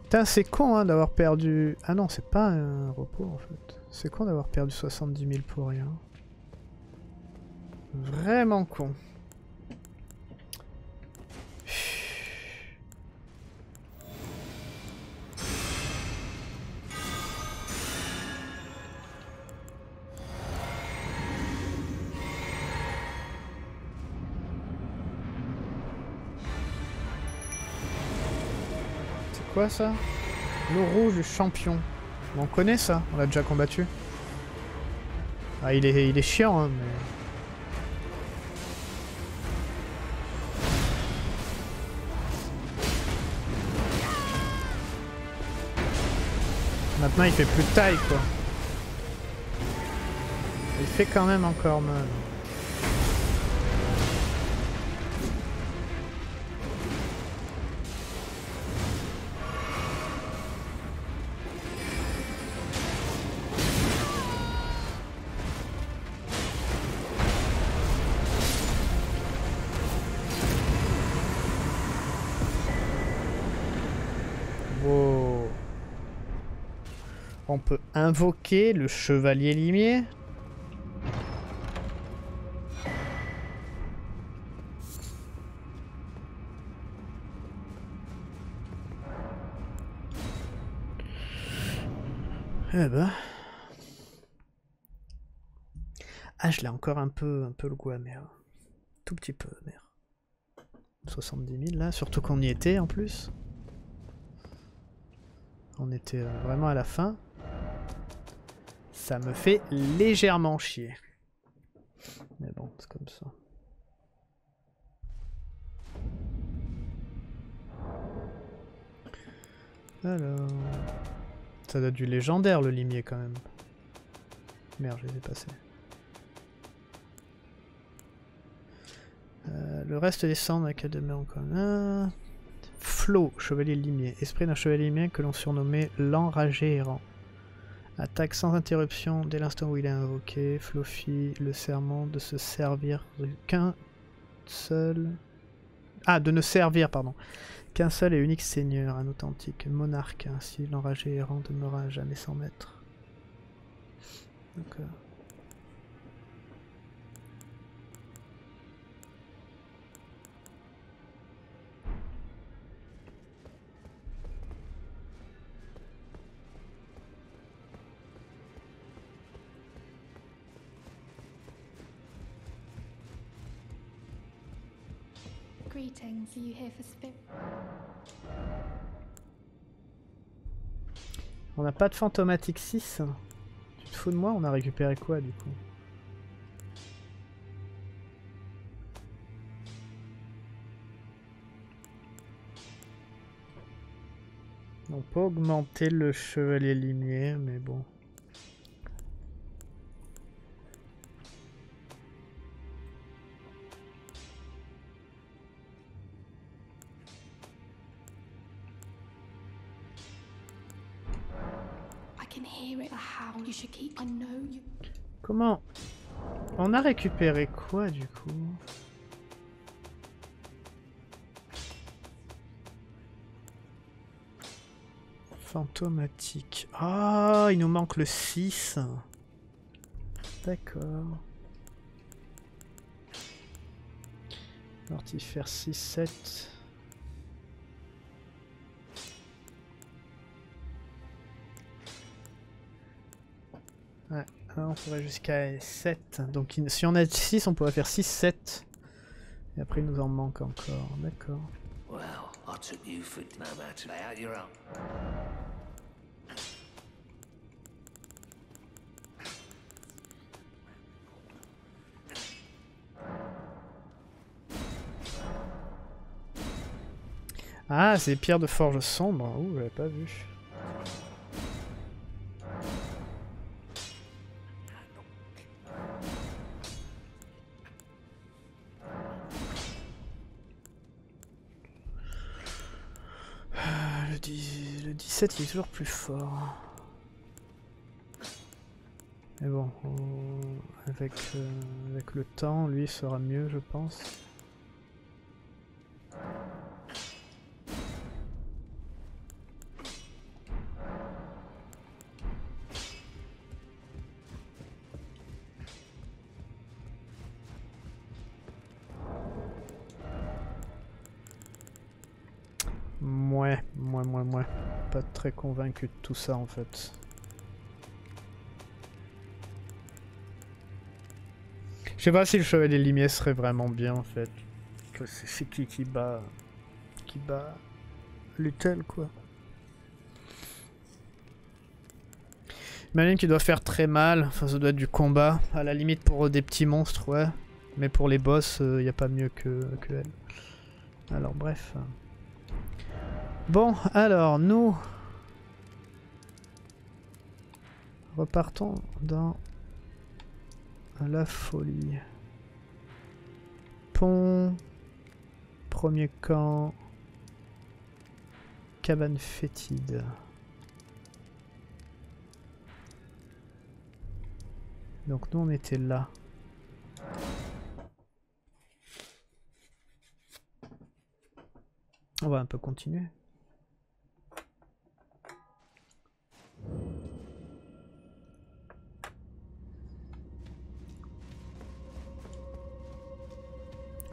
Putain, c'est con hein, d'avoir perdu... Ah non, c'est pas un repos en fait. C'est con d'avoir perdu soixante-dix mille pour rien. Vraiment con. Quoi ça? Le rouge du champion. On connaît ça, on l'a déjà combattu. Ah il est il est chiant hein mais. Maintenant il fait plus de taille quoi. Il fait quand même encore mal. On peut invoquer le chevalier limier. Eh ben. Ah, je l'ai encore un peu, un peu le goût amer. Tout petit peu amer. soixante-dix mille là, surtout qu'on y était en plus. On était vraiment à la fin. Ça me fait légèrement chier. Mais bon, c'est comme ça. Alors... Ça doit être du légendaire le limier quand même. Merde, je les ai passés. Euh, le reste des cendres avec la demeure encore là. Flot, chevalier limier. Esprit d'un chevalier limier que l'on surnommait l'enragé errant. Attaque sans interruption dès l'instant où il est invoqué. Fluffy, le serment de se servir qu'un seul... Ah, de ne servir, pardon. Qu'un seul et unique seigneur, un authentique monarque. Ainsi, l'enragé errant demeura à jamais sans maître. Donc... Euh... On n'a pas de fantomatique six. Tu te fous de moi, on a récupéré quoi du coup? On peut augmenter le chevalier limier, mais bon. Comment? On a récupéré quoi du coup? Fantomatique. Ah, oh, il nous manque le six. D'accord. Mortifère six, sept. Ouais. On pourrait jusqu'à sept, donc si on a six, on pourrait faire six, sept. Et après il nous en manque encore, d'accord. Ah, c'est pierre de forge sombre, ouh, j'avais pas vu. Il est toujours plus fort. Mais bon, on... avec, euh, avec le temps, lui sera mieux, je pense. Mouais, mouais, mouais, mouais. Pas très convaincu de tout ça en fait. Je sais pas si le chevalier limier serait vraiment bien en fait. C'est qui qui bat qui bat Lutel quoi. Imagine qu'il doit faire très mal, enfin ça doit être du combat, à la limite pour des petits monstres ouais, mais pour les boss il euh, n'y a pas mieux que, que elle. Alors bref. Bon, alors, nous repartons dans la folie. Pont, premier camp, cabane fétide. Donc nous on était là. On va un peu continuer.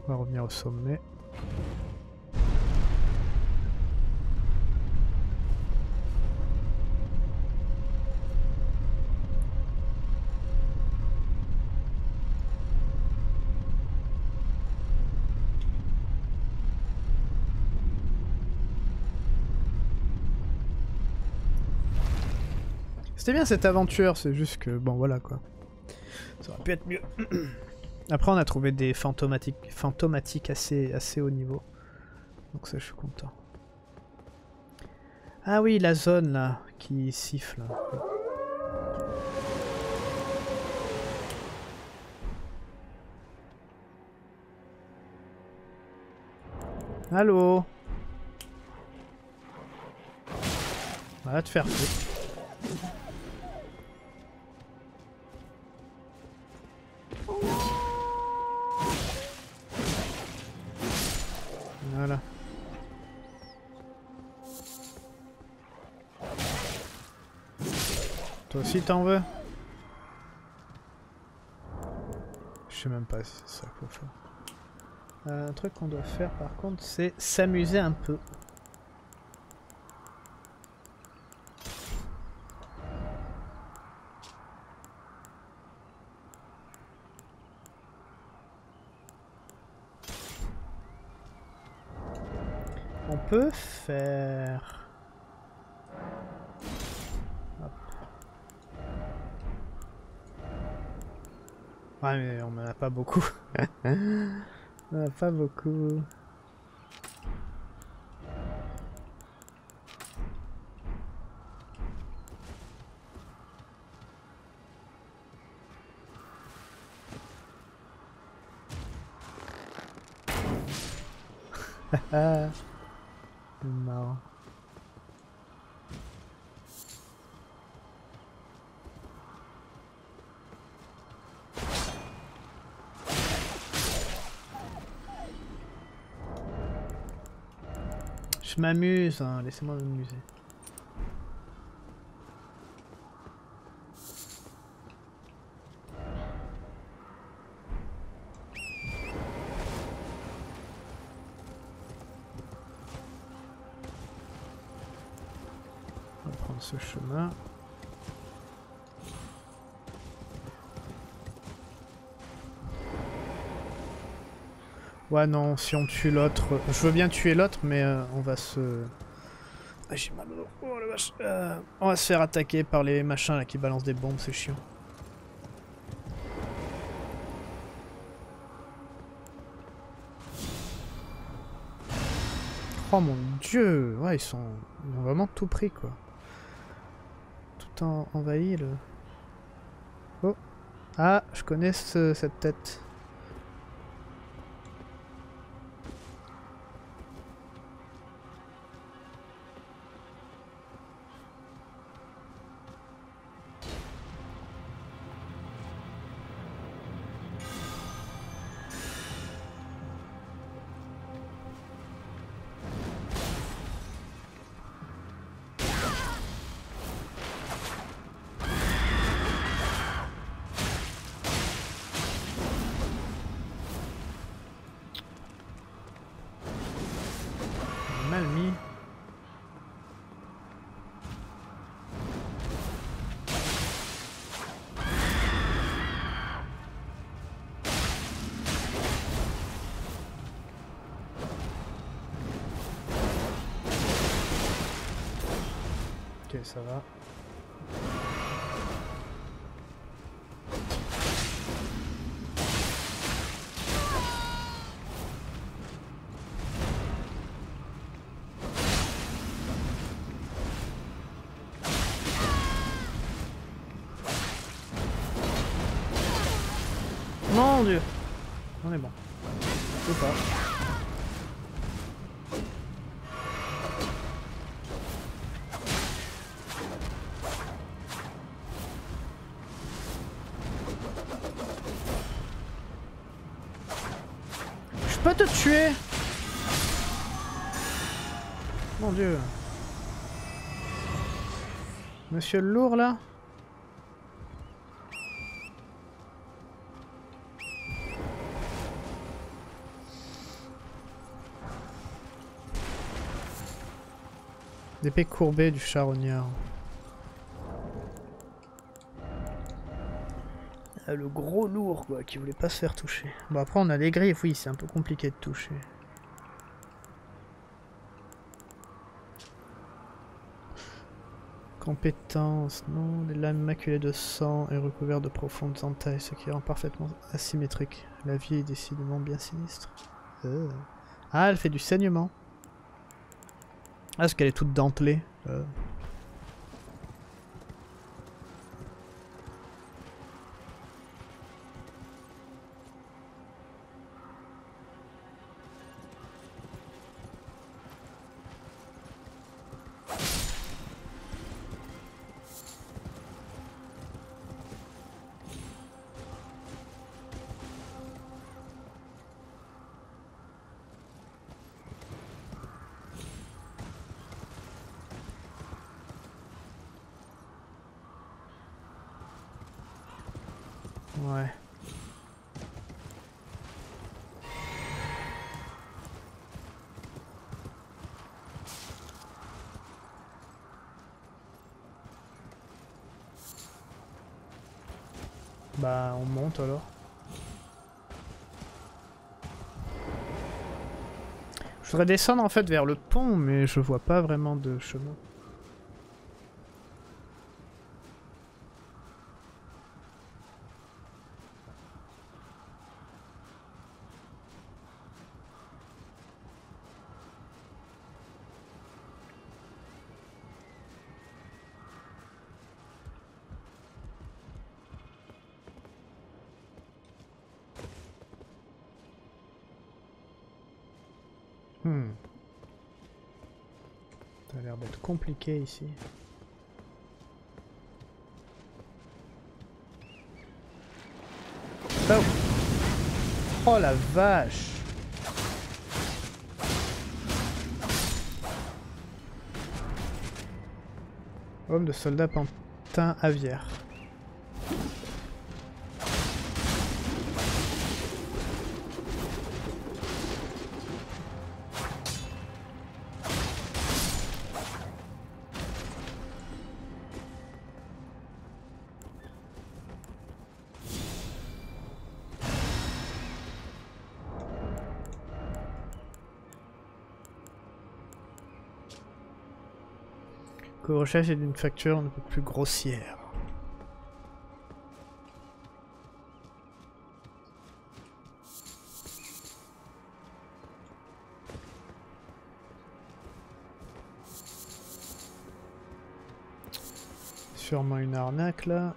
On va revenir au sommet. C'était bien cette aventure, c'est juste que bon voilà quoi. Ça aurait pu être mieux. Après on a trouvé des fantomatiques, fantomatiques assez, assez haut niveau. Donc ça je suis content. Ah oui, la zone là, qui siffle. Allô? Va te faire foutre. Voilà. Toi aussi t'en veux? Je sais même pas si c'est ça qu'il faut faire. Euh, un truc qu'on doit faire par contre, c'est s'amuser un peu. On peut faire... Ouais, mais on en a pas beaucoup. On en a pas beaucoup. C'est marrant. Je m'amuse, hein. Laissez-moi m'amuser. On va prendre ce chemin. Ouais non, si on tue l'autre, je veux bien tuer l'autre mais euh, on va se... Ah, j'ai mal au dos. Oh la vache. Euh, on va se faire attaquer par les machins là qui balancent des bombes, c'est chiant. Oh mon dieu, ouais ils sont ils ont vraiment tout pris quoi. Tout en envahi le... Oh. Ah, je connais ce... cette tête. Ok, ça va. Mon dieu, on est bon. Ou pas. Je peux te tuer. Mon dieu. Monsieur le lourd là. L'épée courbée du charognard. Le gros lourd quoi, qui voulait pas se faire toucher. Bon après on a les griffes, oui c'est un peu compliqué de toucher. Compétence, non, des lames maculées de sang et recouvertes de profondes entailles, ce qui rend parfaitement asymétrique. La vie est décidément bien sinistre. Euh. Ah elle fait du saignement. Ah parce qu'elle est toute dentelée. Euh. Ouais. Bah, on monte alors. Je voudrais descendre en fait vers le pont, mais je vois pas vraiment de chemin. Hmm. Ça a l'air d'être compliqué ici. Oh, oh la vache. Homme de soldat pantin aviaire. Que recherche est d'une facture un peu plus grossière. Sûrement une arnaque là.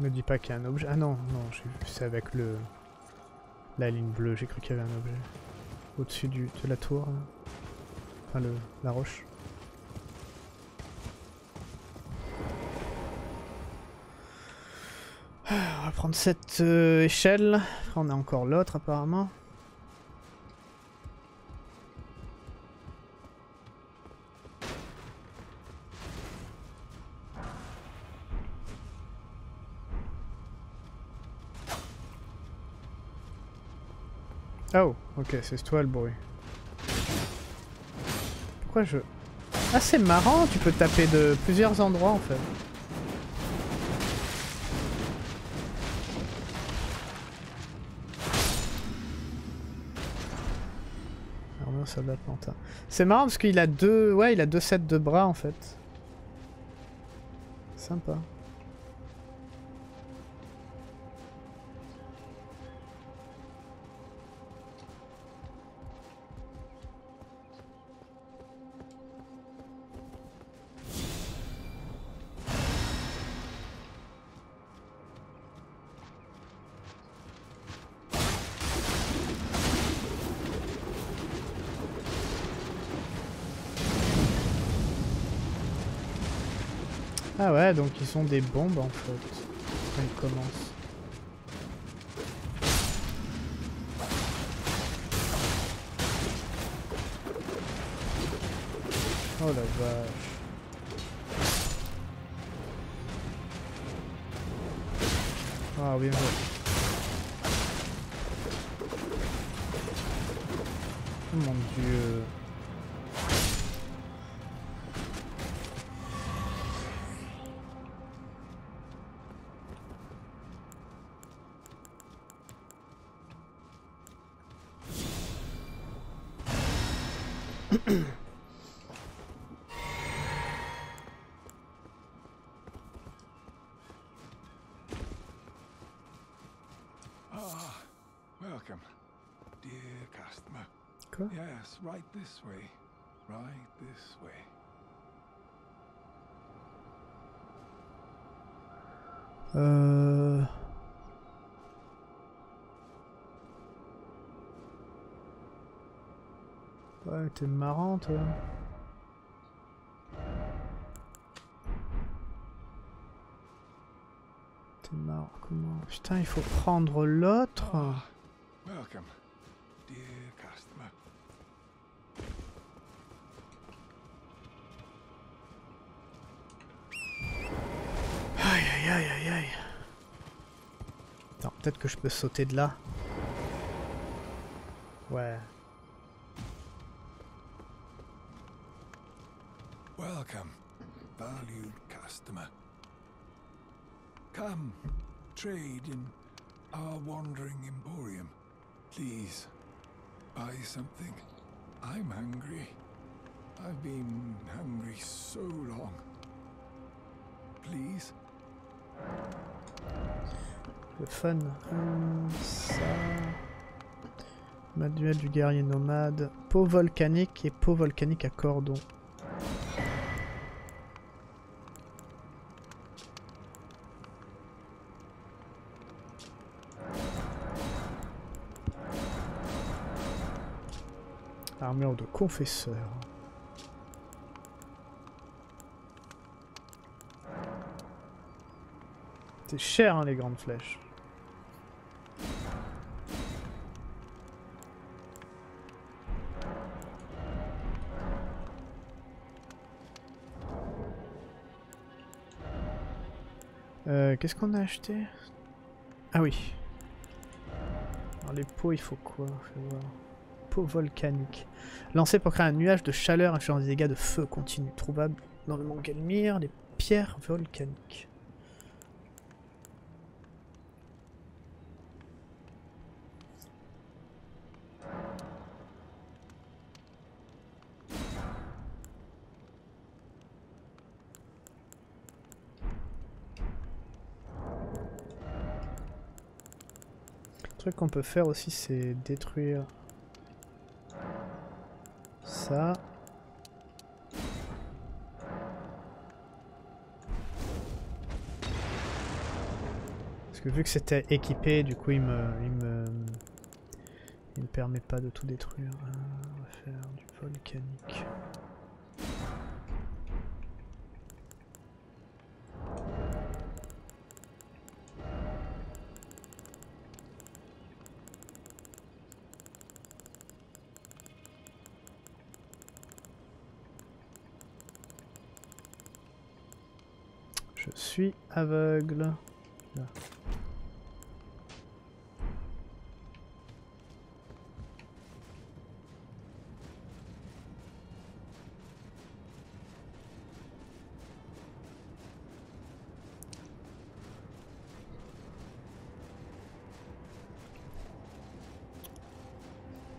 Me dis pas qu'il y a un objet. Ah non, non, c'est avec le la ligne bleue, j'ai cru qu'il y avait un objet. Au-dessus du de la tour. Là. Enfin le la roche. On va prendre cette euh, échelle. Après on a encore l'autre apparemment. Oh, ok, c'est toi le bruit. Pourquoi je... Ah, c'est marrant, tu peux taper de plusieurs endroits en fait. Armure soldat pantin. C'est marrant parce qu'il a deux... Ouais, il a deux sets de bras en fait. Sympa. Ah ouais, donc ils sont des bombes en fait, quand ils commencent. Oh la vache. Ah oui, bien joué. Oh mon dieu. Ah, welcome, dear customer. Quoi? Yes, right this way. Right this way. Euh... Ouais, t'es marrant, toi. T'es marrant, comment... Putain, il faut prendre l'autre. Oh, welcome, dear customer. Aïe aïe aïe. Attends, peut-être que je peux sauter de là. Ouais. Welcome, valued customer. Come, trade in our wandering emporium. Please, buy something. I'm hungry. I've been hungry so long. Please. Le fun, hum, ça... Manuel du guerrier nomade, peau volcanique et peau volcanique à cordon. Armure de confesseur. C'est cher hein, les grandes flèches. Euh, Qu'est-ce qu'on a acheté? Ah oui. Alors les pots, il faut quoi? Fais voir. Pot volcanique. Lancé pour créer un nuage de chaleur infligeant des dégâts de feu continu. Trouvable dans le mont Gelmir, les pierres volcaniques. Qu'on peut faire aussi, c'est détruire ça. Parce que vu que c'était équipé, du coup, il me, il me, il me permet pas de tout détruire. On va faire du volcanique. Je suis aveugle. Là.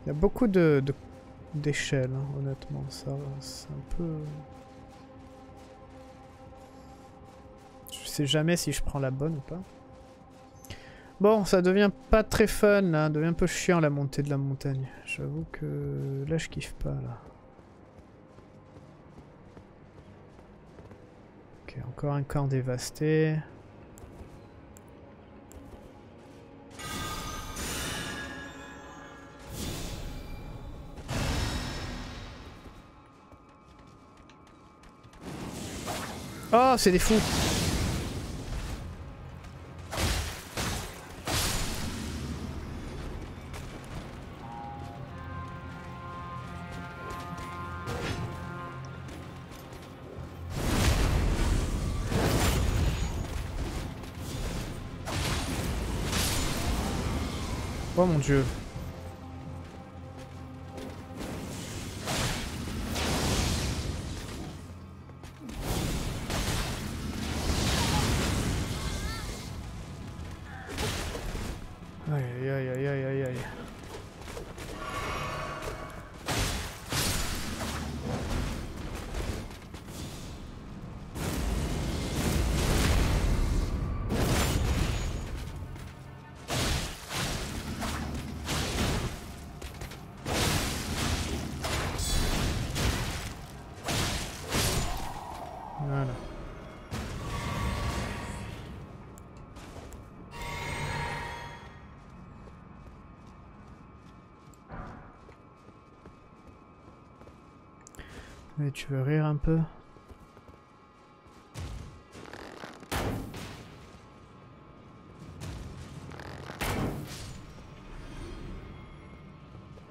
Il y a beaucoup de d'échelles, hein, honnêtement, ça c'est un peu... Je sais jamais si je prends la bonne ou pas. Bon, ça devient pas très fun là, ça devient un peu chiant la montée de la montagne. J'avoue que là je kiffe pas là. Ok, encore un camp dévasté. Oh, c'est des fous! Oh mon dieu. Aïe aïe aïe aïe aïe aïe aïe. Mais tu veux rire un peu?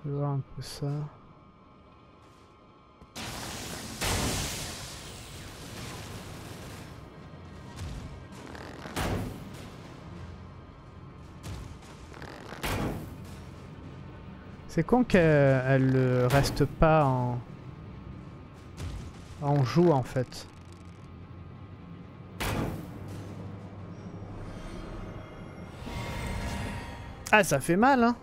Je vais voir un peu ça. C'est con qu'elle ne reste pas en... en joue en fait. Ah, ça fait mal hein.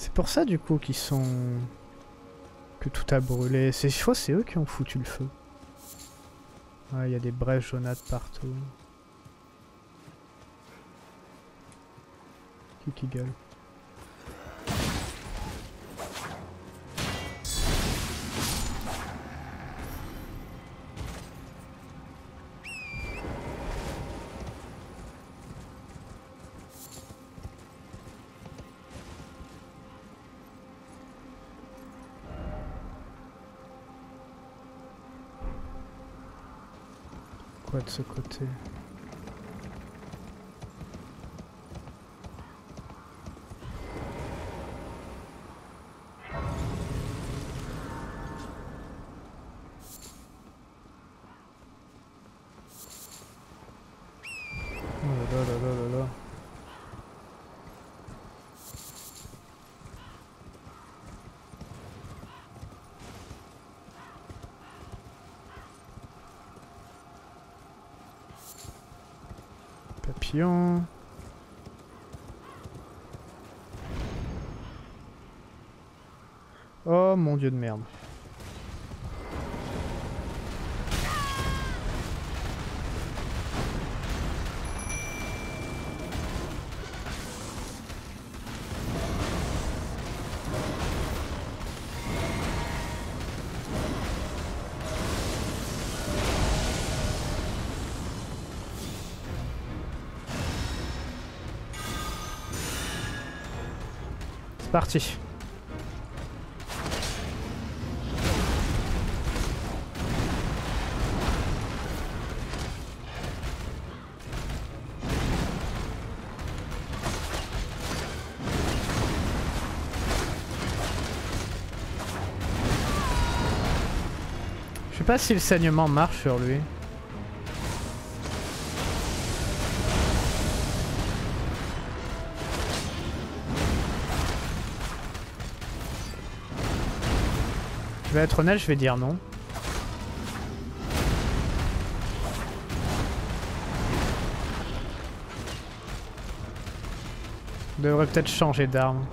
C'est pour ça du coup qu'ils sont... que tout a brûlé. Je crois que c'est eux qui ont foutu le feu. Ouais, il y a des brèches jaunâtres partout. Qui qui gueule? De ce côté. Oh là là là là là. Papillon. Oh mon dieu de merde. Parti. Je sais pas si le saignement marche sur lui. Je vais être honnête, je vais dire non. Je devrais peut-être changer d'arme.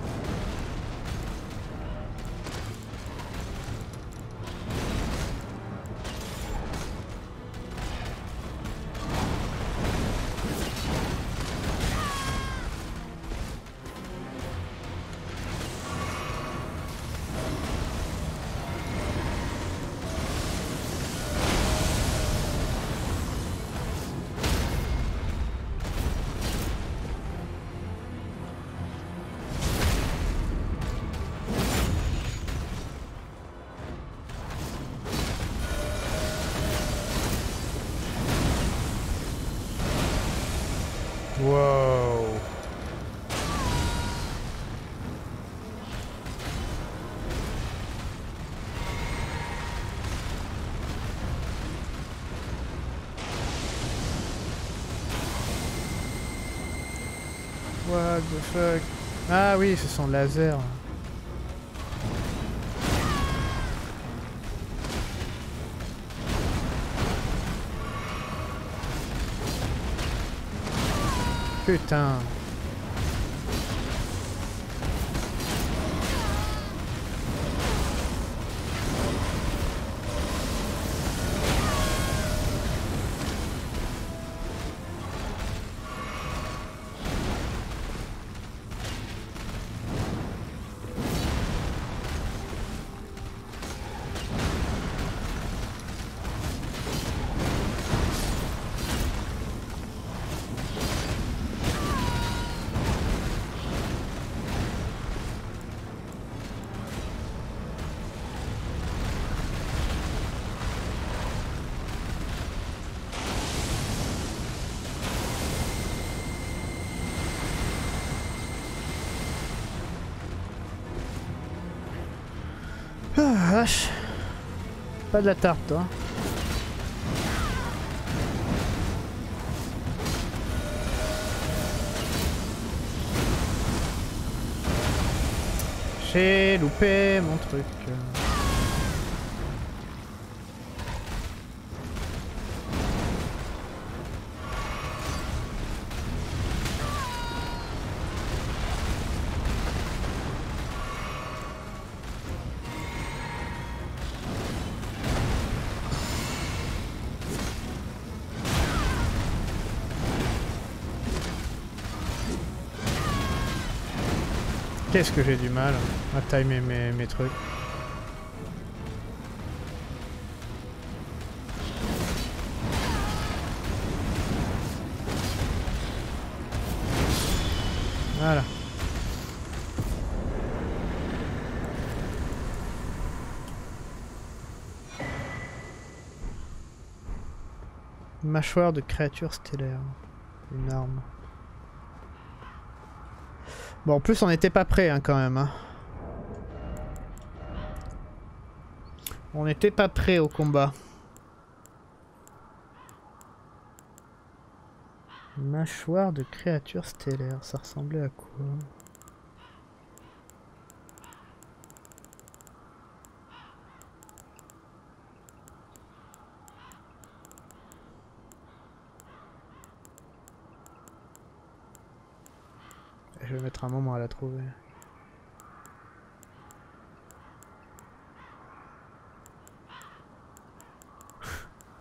Wow. What the fuck? Ah oui, c'est son laser. Putain. vache. Pas de la tarte, toi. J'ai loupé mon truc. Qu'est-ce que j'ai du mal à timer mes, mes trucs. Voilà. Mâchoire de créature stellaire. Une arme. Bon, en plus, on n'était pas prêt hein, quand même. Hein. On n'était pas prêt au combat. Mâchoire de créature stellaire, ça ressemblait à quoi? Je vais mettre un moment à la trouver.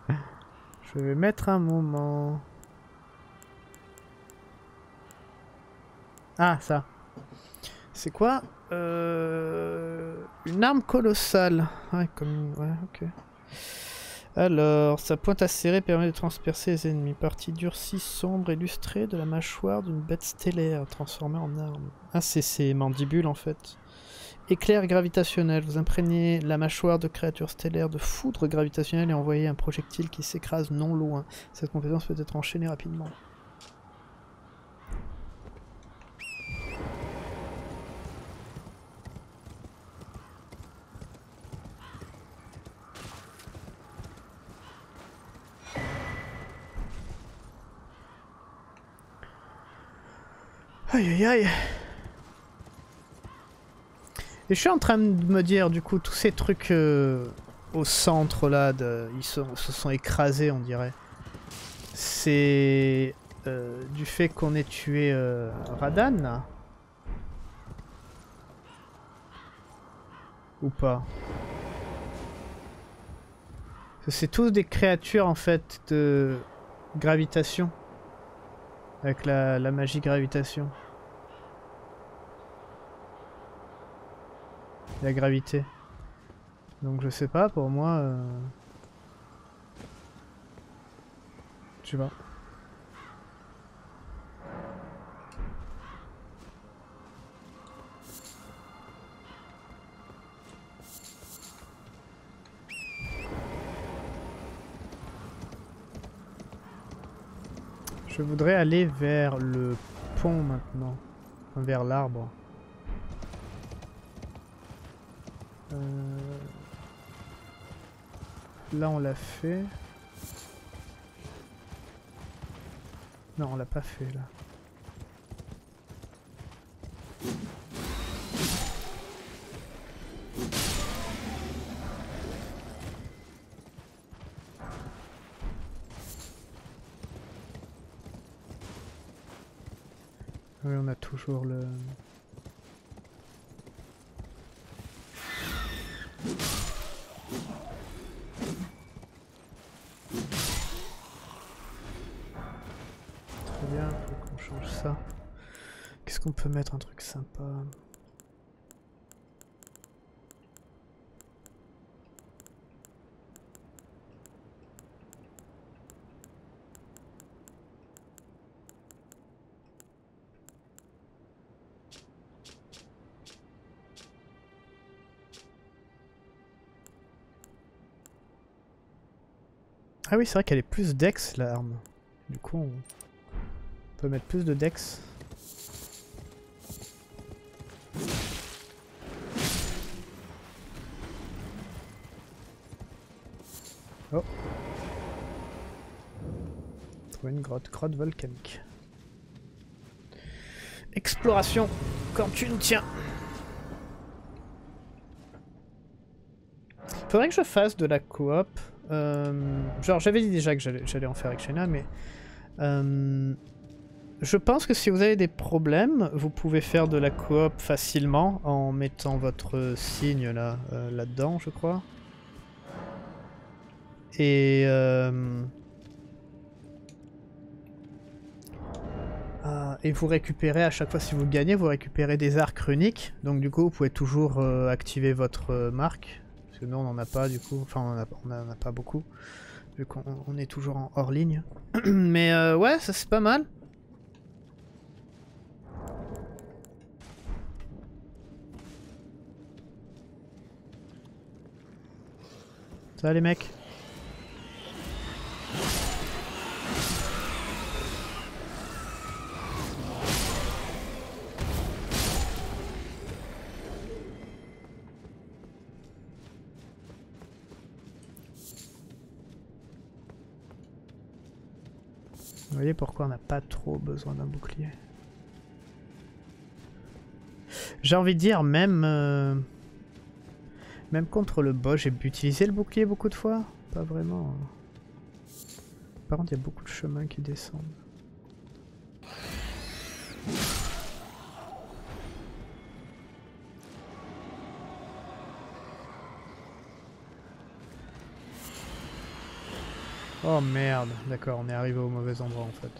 Je vais mettre un moment. Ah, ça. C'est quoi euh... Une arme colossale. Ouais, comme... Ouais, ok. Alors, sa pointe acérée permet de transpercer les ennemis. Partie durcie, sombre, illustrée de la mâchoire d'une bête stellaire, transformée en arme. Ah, c'est ses mandibules en fait. Éclair gravitationnel. Vous imprégnez la mâchoire de créature stellaire de foudre gravitationnelle et envoyez un projectile qui s'écrase non loin. Cette compétence peut être enchaînée rapidement. Aïe aïe aïe. Et je suis en train de me dire du coup tous ces trucs euh, au centre là, de, ils se, se sont écrasés on dirait. C'est euh, du fait qu'on ait tué euh, Radahn. Ou pas. C'est tous des créatures en fait de gravitation. Avec la, la magie gravitation. La gravité. Donc je sais pas, pour moi... Euh... Je sais pas. Je voudrais aller vers le pont maintenant. Enfin, vers l'arbre. Euh... Là on l'a fait. Non on l'a pas fait là. Toujours le... Très bien, faut qu'on change ça. Qu'est-ce qu'on peut mettre un truc sympa? Ah oui, c'est vrai qu'elle est plus dex l'arme. Du coup, on peut mettre plus de dex. Oh. Trouver une grotte, grotte volcanique. Exploration, quand tu nous tiens. Faudrait que je fasse de la coop. Euh, genre, j'avais dit déjà que j'allais en faire avec Shayna, mais... Euh, je pense que si vous avez des problèmes, vous pouvez faire de la coop facilement en mettant votre signe là, euh, là-dedans, je crois. Et... Euh, Euh, et vous récupérez à chaque fois, si vous gagnez, vous récupérez des arcs runiques. Donc du coup, vous pouvez toujours euh, activer votre euh, marque. Parce que nous, on n'en a pas du coup. Enfin, on n'en a, a pas beaucoup. Vu qu'on on est toujours en hors ligne. Mais euh, ouais, ça c'est pas mal. Ça les mecs. Vous voyez pourquoi on n'a pas trop besoin d'un bouclier. J'ai envie de dire, même euh, même contre le boss, j'ai utilisé le bouclier beaucoup de fois. Pas vraiment. Par contre, il y a beaucoup de chemins qui descendent. Oh merde, d'accord, on est arrivé au mauvais endroit en fait.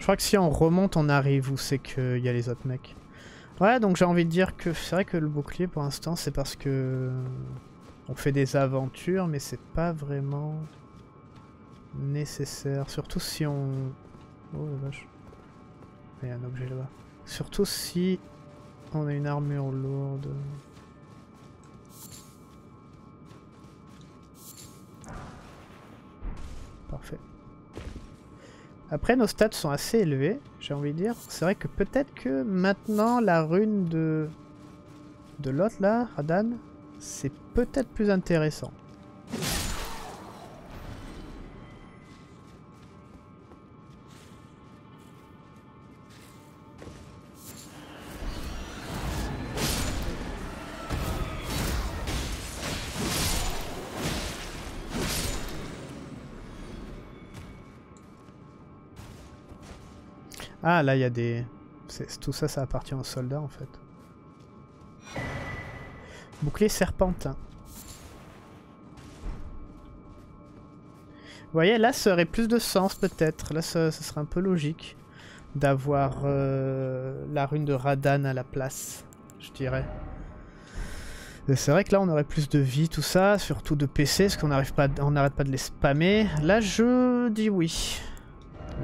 Je crois que si on remonte, on arrive où c'est qu'il y a les autres mecs. Ouais, donc j'ai envie de dire que c'est vrai que le bouclier pour l'instant, c'est parce que on fait des aventures, mais c'est pas vraiment nécessaire. Surtout si on... Oh la vache. Il y a un objet là-bas. Surtout si on a une armure lourde. Parfait. Après, nos stats sont assez élevés, j'ai envie de dire. C'est vrai que peut-être que maintenant, la rune de, de l'autre, là, Radahn, c'est peut-être plus intéressant. Ah, là, il y a des... Tout ça, ça appartient aux soldats, en fait. Bouclier serpentin. Vous voyez, là, ça aurait plus de sens, peut-être. Là, ça, ça serait un peu logique d'avoir euh, la rune de Radahn à la place, je dirais. C'est vrai que là, on aurait plus de vie, tout ça, surtout de P C, parce qu'on n'arrive pas, on n'arrête pas de les spammer. Là, je dis oui.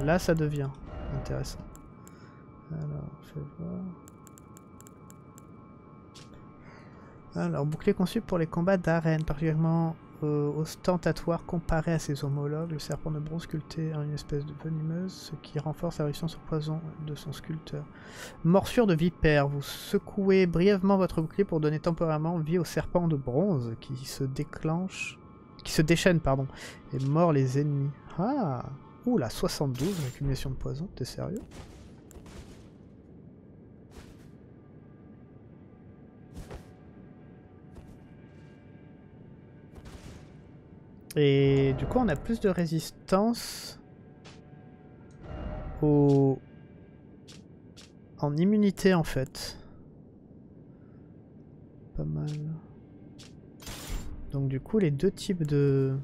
Là, ça devient intéressant. Alors, je vais voir. Alors, bouclier conçu pour les combats d'arène, particulièrement euh, ostentatoire comparé à ses homologues. Le serpent de bronze sculpté en une espèce de venimeuse, ce qui renforce la résistance au poison de son sculpteur. Morsure de vipère. Vous secouez brièvement votre bouclier pour donner temporairement vie au serpent de bronze qui se déclenche, qui se déchaîne, pardon, et mord les ennemis. Ah! Ouh là, soixante-douze, accumulation de poison, t'es sérieux? Et du coup, on a plus de résistance au... en immunité en fait. Pas mal. Donc du coup, les deux types de...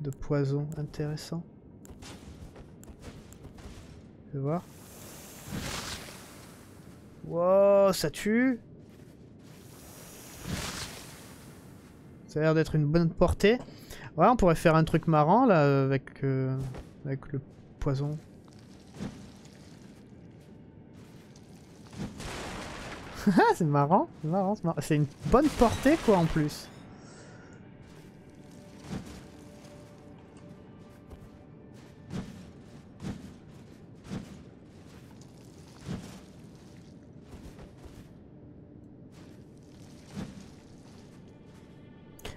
de poison, intéressant. Je vais voir. Wow, ça tue. Ça a l'air d'être une bonne portée. Ouais, on pourrait faire un truc marrant là avec, euh, avec le poison. C'est marrant, c'est marrant, c'est marrant. C'est une bonne portée quoi en plus.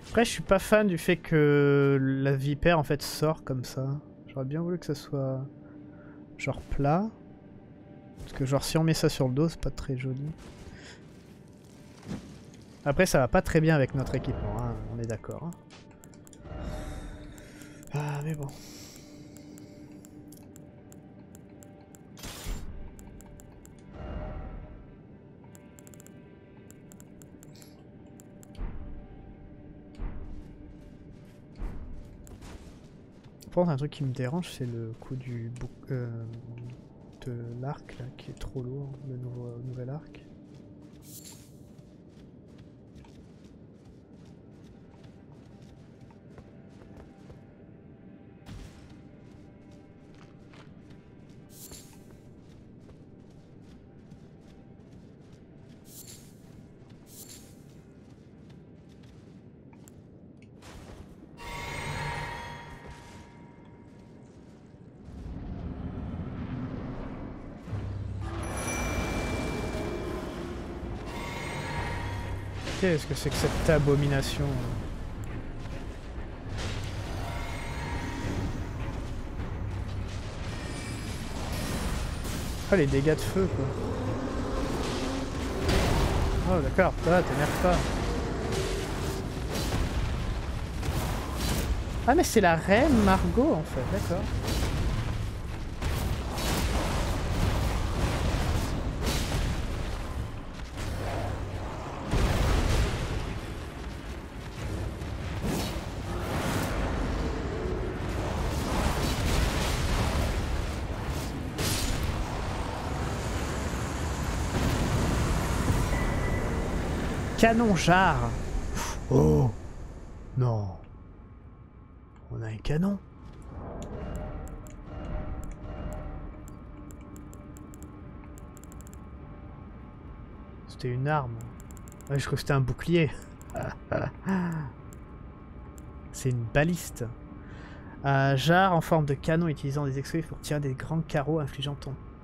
Après, je suis pas fan du fait que la vipère en fait sort comme ça. J'aurais bien voulu que ça soit genre plat. Parce que genre si on met ça sur le dos, c'est pas très joli. Après, ça va pas très bien avec notre équipement, hein, on est d'accord. Hein. Ah, mais bon. Par contre, un truc qui me dérange, c'est le coup du bouc euh, de l'arc là, qui est trop lourd, le nouveau, nouvel arc. Qu'est-ce que c'est que cette abomination ? Ah, les dégâts de feu quoi. Oh d'accord, ah, t'énerve pas. Ah mais c'est la reine Margot en fait, d'accord. Canon jarre. Oh non. On a un canon. C'était une arme. Ouais, je crois que c'était un bouclier. C'est une baliste. Un jarre en forme de canon utilisant des explosifs pour tirer des grands carreaux infligeant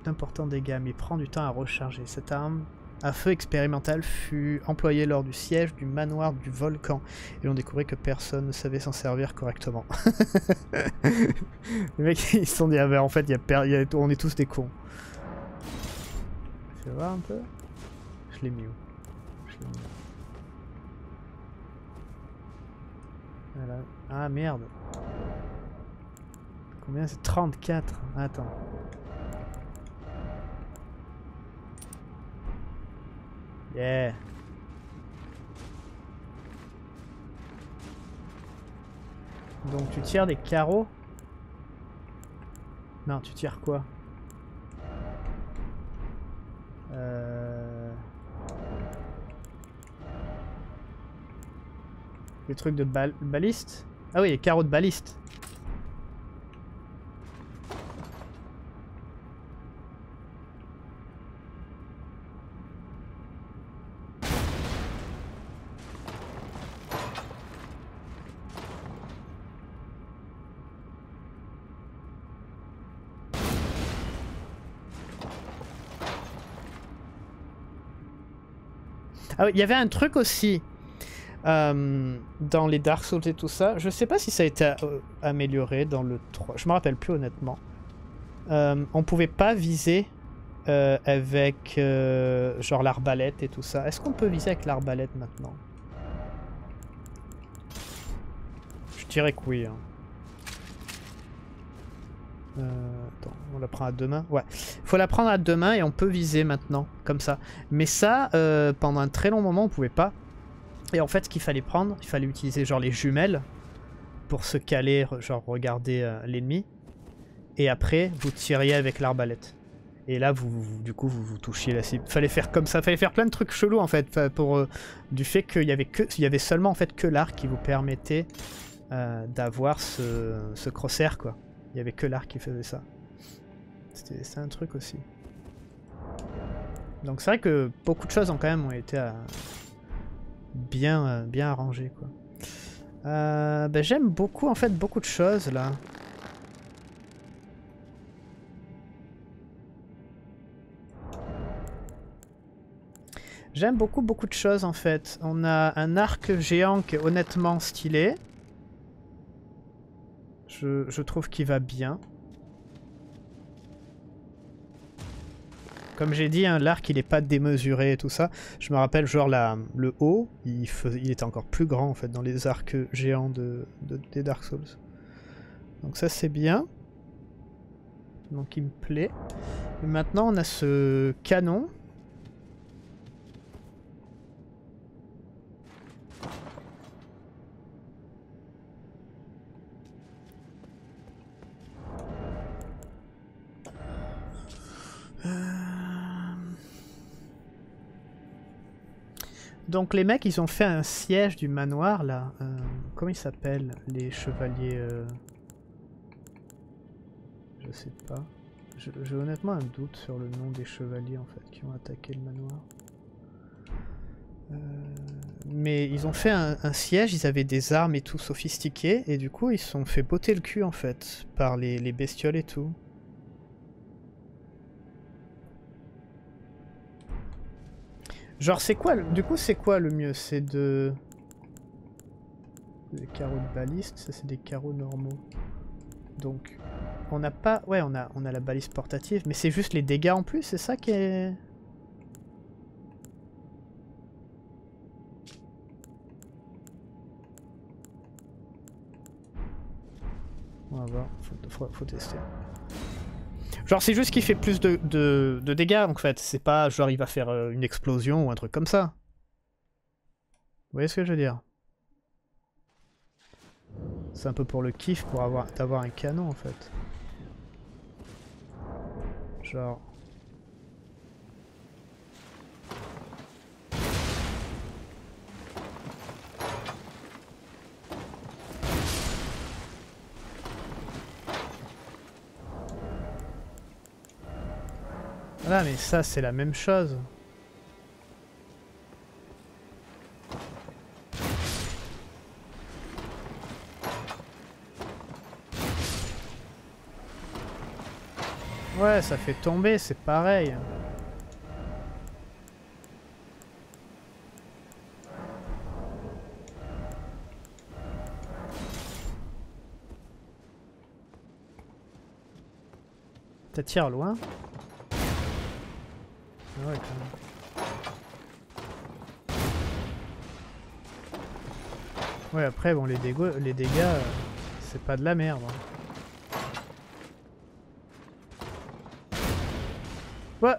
d'importants dégâts, mais prend du temps à recharger. Cette arme à feu expérimental fut employé lors du siège du manoir du volcan et l'on découvrit que personne ne savait s'en servir correctement. Les mecs ils se sont dit ah ben en fait y a per y a on est tous des cons. Fais voir un peu. Je l'ai mis où? Je l'ai mis où? Voilà. Ah merde. Combien c'est? Trente-quatre. Attends. Yeah. Donc tu tires des carreaux? Non, tu tires quoi? Euh... Les trucs de bal baliste? Ah oui, les carreaux de baliste. Ah oui, il y avait un truc aussi euh, dans les Dark Souls et tout ça. Je sais pas si ça a été amélioré dans le trois. Je me rappelle plus honnêtement. Euh, on pouvait pas viser euh, avec euh, genre l'arbalète et tout ça. Est-ce qu'on peut viser avec l'arbalète maintenant? Je dirais que oui. Hein. Euh, attends, on la prend à deux mains. Ouais, faut la prendre à deux mains et on peut viser maintenant, comme ça. Mais ça, euh, pendant un très long moment, on pouvait pas. Et en fait, ce qu'il fallait prendre, il fallait utiliser genre les jumelles pour se caler, genre regarder euh, l'ennemi. Et après, vous tiriez avec l'arbalète. Et là, vous, vous du coup, vous, vous touchiez la cible. Fallait faire comme ça, fallait faire plein de trucs chelous en fait, pour euh, du fait qu'il y avait que, il y avait seulement en fait que l'arc qui vous permettait euh, d'avoir ce, ce crosshair quoi. Il y avait que l'arc qui faisait ça. C'était un truc aussi. Donc c'est vrai que beaucoup de choses ont quand même ont été à... bien, euh, bien arrangées quoi. Euh, ben, j'aime beaucoup en fait beaucoup de choses là. J'aime beaucoup beaucoup de choses en fait. On a un arc géant qui est honnêtement stylé. Je, je trouve qu'il va bien. Comme j'ai dit, hein, l'arc il n'est pas démesuré et tout ça. Je me rappelle genre la, le haut, il, faisait, il était encore plus grand en fait dans les arcs géants de, de, des Dark Souls. Donc ça c'est bien. Donc il me plaît. Et maintenant on a ce canon. Donc les mecs, ils ont fait un siège du manoir, là. Euh, comment ils s'appellent, les chevaliers... Euh... Je sais pas. J'ai honnêtement un doute sur le nom des chevaliers, en fait, qui ont attaqué le manoir. Euh... Mais ils ont fait un, un siège, ils avaient des armes et tout sophistiquées, et du coup, ils se sont fait botter le cul, en fait, par les, les bestioles et tout. Genre c'est quoi, du coup c'est quoi le mieux? C'est de... des carreaux de baliste, ça c'est des carreaux normaux. Donc on n'a pas... Ouais on a, on a la baliste portative, mais c'est juste les dégâts en plus, c'est ça qui est... On va voir, faut, faut, faut tester. Genre c'est juste qu'il fait plus de, de, de dégâts en fait, c'est pas genre il va faire euh, une explosion ou un truc comme ça. Vous voyez ce que je veux dire? C'est un peu pour le kiff, pour avoir d'avoir un canon en fait. Genre... Voilà, mais ça c'est la même chose. Ouais, ça fait tomber, c'est pareil. Ça tire loin. Ouais, ouais, après bon les, les dégâts euh, c'est pas de la merde hein. Ouais.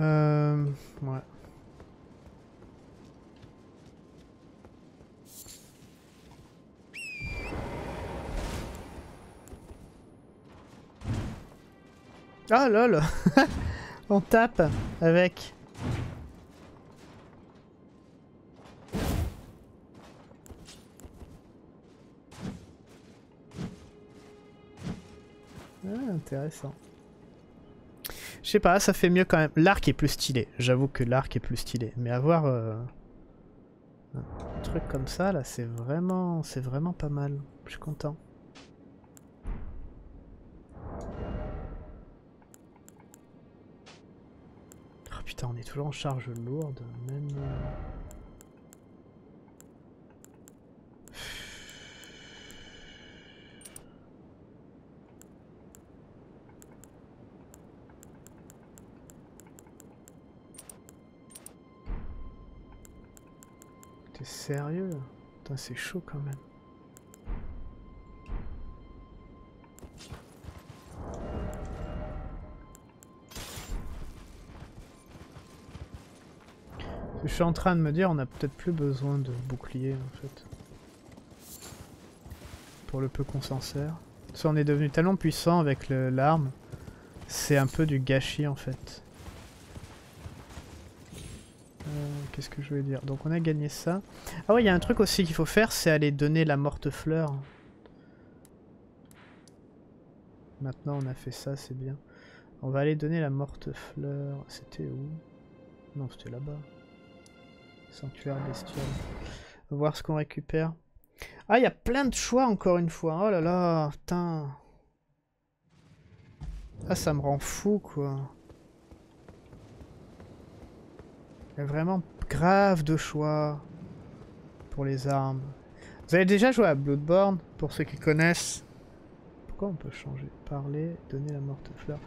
Euh... Ouais. Ah lol. On tape avec. Ah, intéressant. Je sais pas, ça fait mieux quand même. L'arc est plus stylé. J'avoue que l'arc est plus stylé. Mais avoir euh, un truc comme ça, là, c'est vraiment, c'est vraiment pas mal. Je suis content. Oh putain, on est toujours en charge lourde. Même... Sérieux? Putain, c'est chaud quand même. Je suis en train de me dire, on a peut-être plus besoin de bouclier en fait. Pour le peu qu'on s'en sert. Soit on est devenu tellement puissant avec l'arme, c'est un peu du gâchis en fait. Euh, Qu'est-ce que je voulais dire? Donc on a gagné ça. Ah ouais, il y a un truc aussi qu'il faut faire, c'est aller donner la morte fleur. Maintenant on a fait ça, c'est bien. On va aller donner la morte fleur. C'était où? Non, c'était là-bas. Sanctuaire bestial. Voir ce qu'on récupère. Ah, il y a plein de choix encore une fois. Oh là là, putain. Ah, ça me rend fou, quoi. Il y a vraiment grave de choix pour les armes. Vous avez déjà joué à Bloodborne, pour ceux qui connaissent. Pourquoi on peut changer? Parler, donner la morte fleur.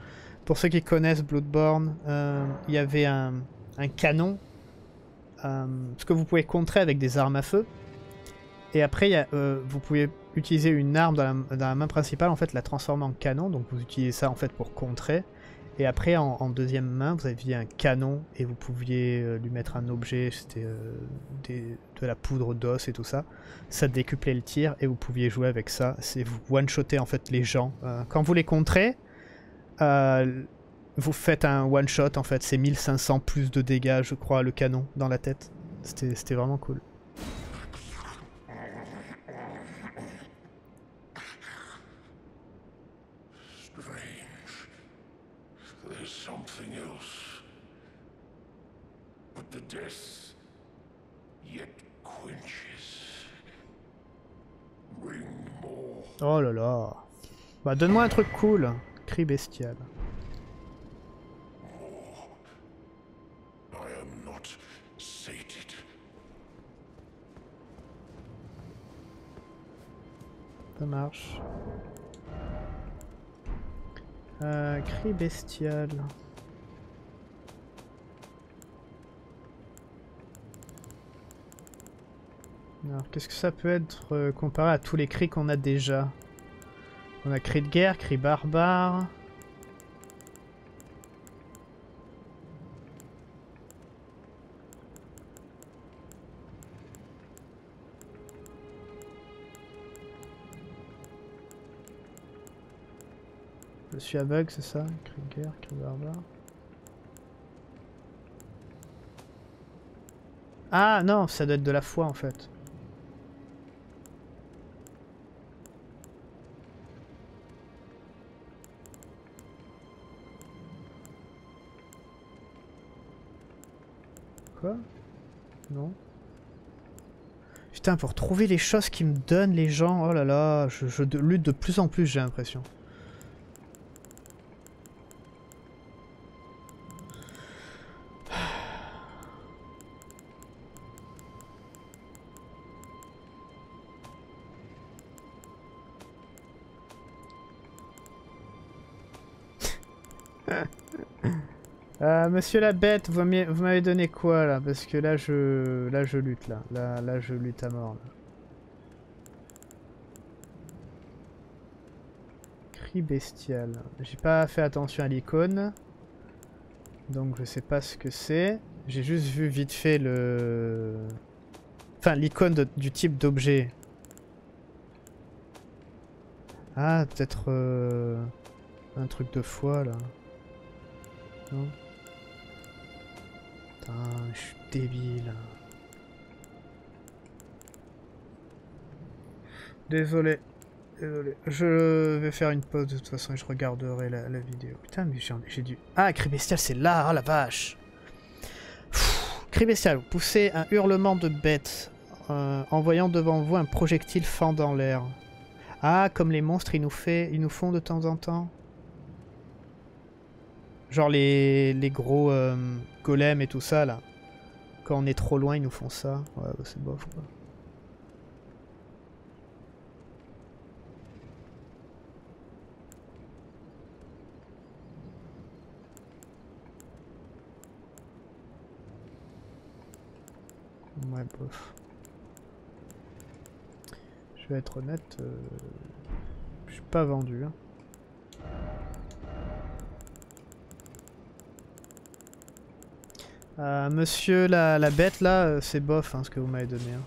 Pour ceux qui connaissent Bloodborne, euh, il y avait un, un canon. Euh, ce que vous pouvez contrer avec des armes à feu. Et après, y a, euh, vous pouvez utiliser une arme dans la, dans la main principale, en fait, la transformer en canon. Donc vous utilisez ça en fait pour contrer. Et après, en, en deuxième main, vous aviez un canon et vous pouviez euh, lui mettre un objet, c'était euh, de la poudre d'os et tout ça. Ça décuplait le tir et vous pouviez jouer avec ça. C'est vous one-shottez en fait les gens. Euh, quand vous les contrez, euh, vous faites un one-shot en fait. C'est mille cinq cents plus de dégâts, je crois, le canon dans la tête. C'était vraiment cool. Oh là là. Bah donne-moi un truc cool. Cri bestial. Ça marche. Euh, cri bestial. Alors, qu'est-ce que ça peut être euh, comparé à tous les cris qu'on a déjà? On a cri de guerre, cri barbare... Je suis aveugle, c'est ça? Cri de guerre, cri barbare... Ah non, ça doit être de la foi en fait. Non. Putain, pour trouver les choses qui me donnent les gens, oh là là, je, je lutte de plus en plus, j'ai l'impression. Monsieur la bête, vous m'avez donné quoi là? Parce que là je là je lutte là. Là, là je lutte à mort là. Cri bestial. J'ai pas fait attention à l'icône. Donc je sais pas ce que c'est. J'ai juste vu vite fait le... Enfin l'icône du type d'objet. Ah peut-être euh, un truc de foi là. Non ? Ah, je suis débile. Désolé. Désolé. Je vais faire une pause de toute façon et je regarderai la, la vidéo. Putain, mais j'ai dû... Ah, cri bestial, c'est là, oh la vache. Pfff. Cri bestial, vous poussez un hurlement de bête euh, en voyant devant vous un projectile fendant l'air. Ah, comme les monstres, ils nous, fait, ils nous font de temps en temps. Genre les, les gros euh, golems et tout ça là. Quand on est trop loin ils nous font ça. Ouais bah c'est bof quoi. Ouais bof. Je vais être honnête, euh, je suis pas vendu. Hein. Euh, monsieur la, la bête là, c'est bof hein, ce que vous m'avez donné. Hein.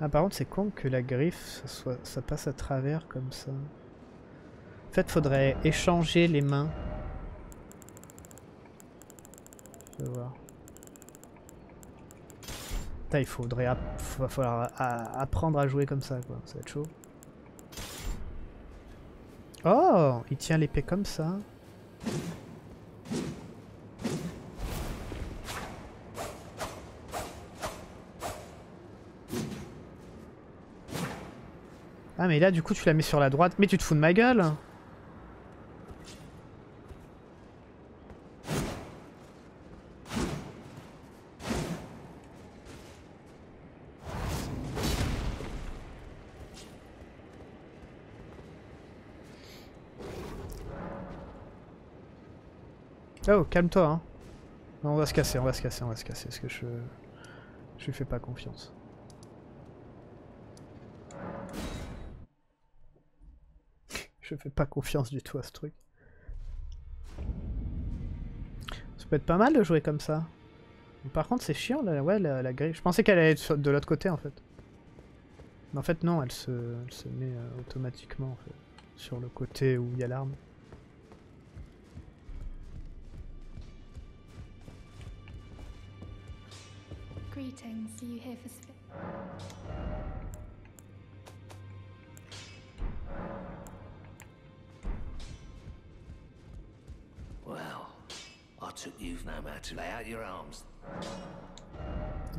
Ah par contre c'est con que la griffe ça, soit, ça passe à travers comme ça. En fait faudrait échanger les mains. Je vais voir. Putain, il faudrait app va falloir à apprendre à jouer comme ça quoi, ça va être chaud. Oh, il tient l'épée comme ça. Ah mais là du coup tu la mets sur la droite, mais tu te fous de ma gueule. Oh calme-toi hein. Non, on va se casser, on va se casser, on va se casser, parce que je... je lui fais pas confiance. Je fais pas confiance du tout à ce truc. Ça peut être pas mal de jouer comme ça. Par contre c'est chiant là, ouais, la, la grille. Je pensais qu'elle allait être de l'autre côté en fait. Mais en fait non, elle se, elle se met euh, automatiquement en fait, sur le côté où il y a l'arme. Greetings, are you here for...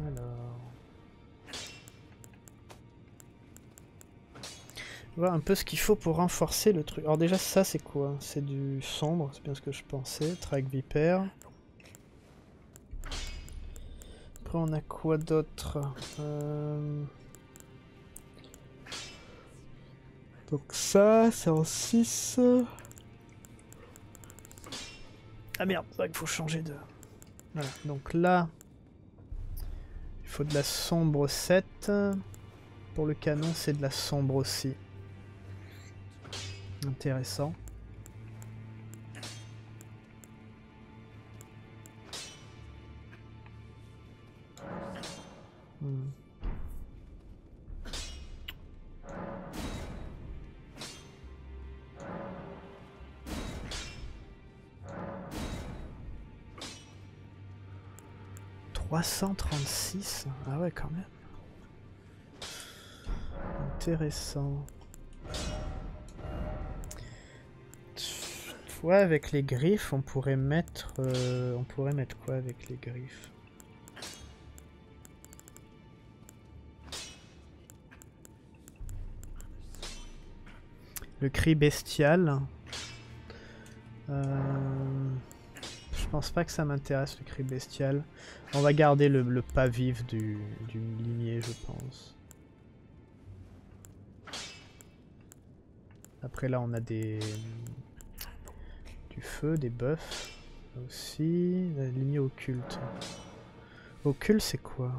Alors... Voir un peu ce qu'il faut pour renforcer le truc. Alors déjà ça c'est quoi? C'est du sombre, c'est bien ce que je pensais. Track vipère. Après on a quoi d'autre? euh... Donc ça c'est en six. Ah merde, c'est vrai qu'il faut changer de... Voilà, donc là... Il faut de la sombre sept. Pour le canon, c'est de la sombre aussi. Intéressant. Hmm. trois cent trente-six, ah ouais quand même. Intéressant. Ouais, avec les griffes, on pourrait mettre, euh, on pourrait mettre quoi avec les griffes? Le cri bestial. Euh... Je pense pas que ça m'intéresse le cri bestial. On va garder le, le pas vif du, du limier je pense. Après là on a des... du feu, des buffs. Aussi... la lignée occulte. Occulte c'est quoi?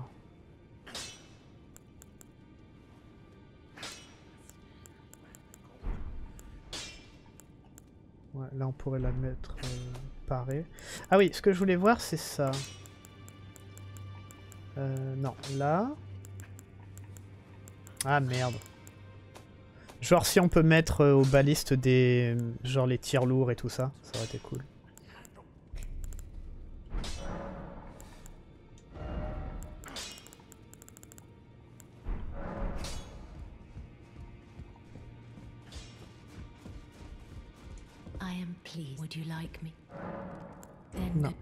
Ouais, là on pourrait la mettre... Euh... Pareil. Ah oui, ce que je voulais voir c'est ça. Euh, non, là. Ah merde. Genre si on peut mettre euh, aux balistes des... genre les tirs lourds et tout ça, ça aurait été cool. Non.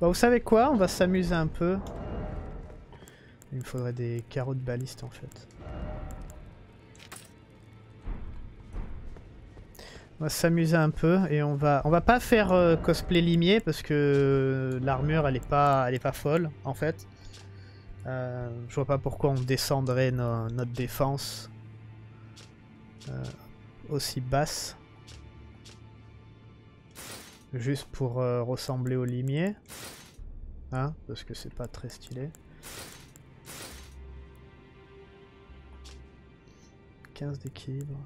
Bah vous savez quoi, on va s'amuser un peu. Il me faudrait des carreaux de baliste en fait. On va s'amuser un peu et on va on va pas faire euh, cosplay limier parce que l'armure elle est pas elle est pas folle en fait. Euh, je vois pas pourquoi on descendrait no, notre défense. Euh, aussi basse. Juste pour euh, ressembler au limier. Hein, parce que c'est pas très stylé. quinze d'équilibre.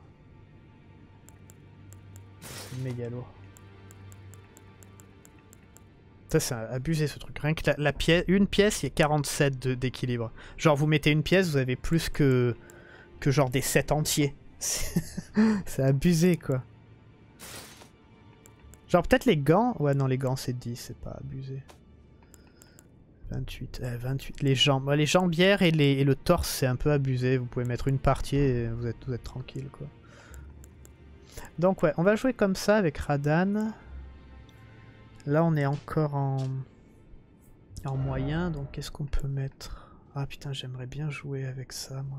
C'est méga lourd. Ça c'est abusé ce truc. Rien que la, la pièce, une pièce, il y a quarante-sept d'équilibre. Genre vous mettez une pièce, vous avez plus que, que genre des sept entiers. C'est abusé quoi. Genre peut-être les gants. Ouais non les gants c'est dix, c'est pas abusé. vingt-huit, euh, vingt-huit. Les jambes, les jambières et, les, et le torse c'est un peu abusé. Vous pouvez mettre une partie et vous êtes, vous êtes tranquille quoi. Donc ouais, on va jouer comme ça avec Radahn. Là on est encore en, en moyen, donc qu'est-ce qu'on peut mettre? Ah putain j'aimerais bien jouer avec ça moi.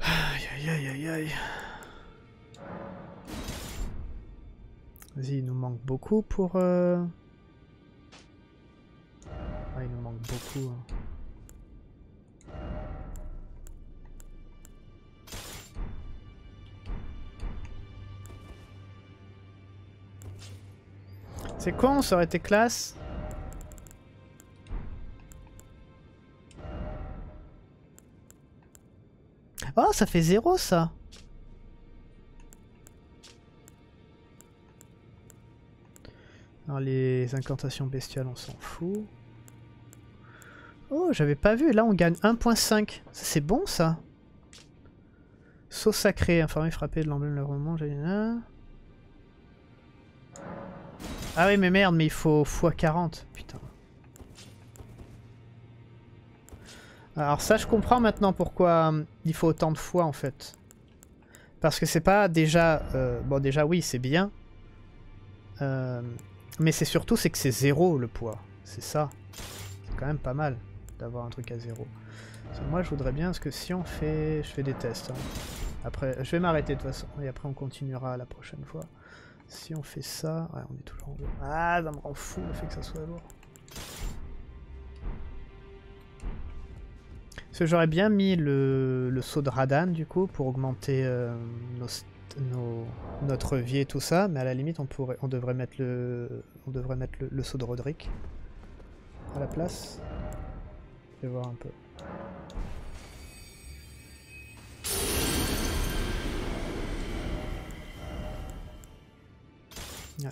Aïe aïe aïe aïe aïe. Vas-y il nous manque beaucoup pour... Euh... Ah il nous manque beaucoup. Hein. C'est con, ça aurait été classe. Oh, ça fait zéro, ça. Alors, les incantations bestiales, on s'en fout. Oh, j'avais pas vu. Là, on gagne un point cinq. C'est bon, ça. Saut sacré, informé, frappé de l'emblème de l'avènement, j'ai une... Ah oui mais merde mais il faut fois quarante, putain. Alors ça je comprends maintenant pourquoi il faut autant de fois en fait. Parce que c'est pas déjà... Euh, bon déjà oui c'est bien. Euh, mais c'est surtout c'est que c'est zéro le poids. C'est ça. C'est quand même pas mal d'avoir un truc à zéro. Moi je voudrais bien parce que si on fait... Je fais des tests. Hein. Après je vais m'arrêter de toute façon et après on continuera la prochaine fois. Si on fait ça... Ouais, on est toujours en lourd. Ah, ça me rend fou le fait que ça soit lourd. Parce que j'aurais bien mis le, le saut de Radahn, du coup, pour augmenter euh, nos, nos, notre vie et tout ça. Mais à la limite, on, pourrait, on devrait mettre le, on devrait mettre le, le saut de Roderick à la place. Je vais voir un peu.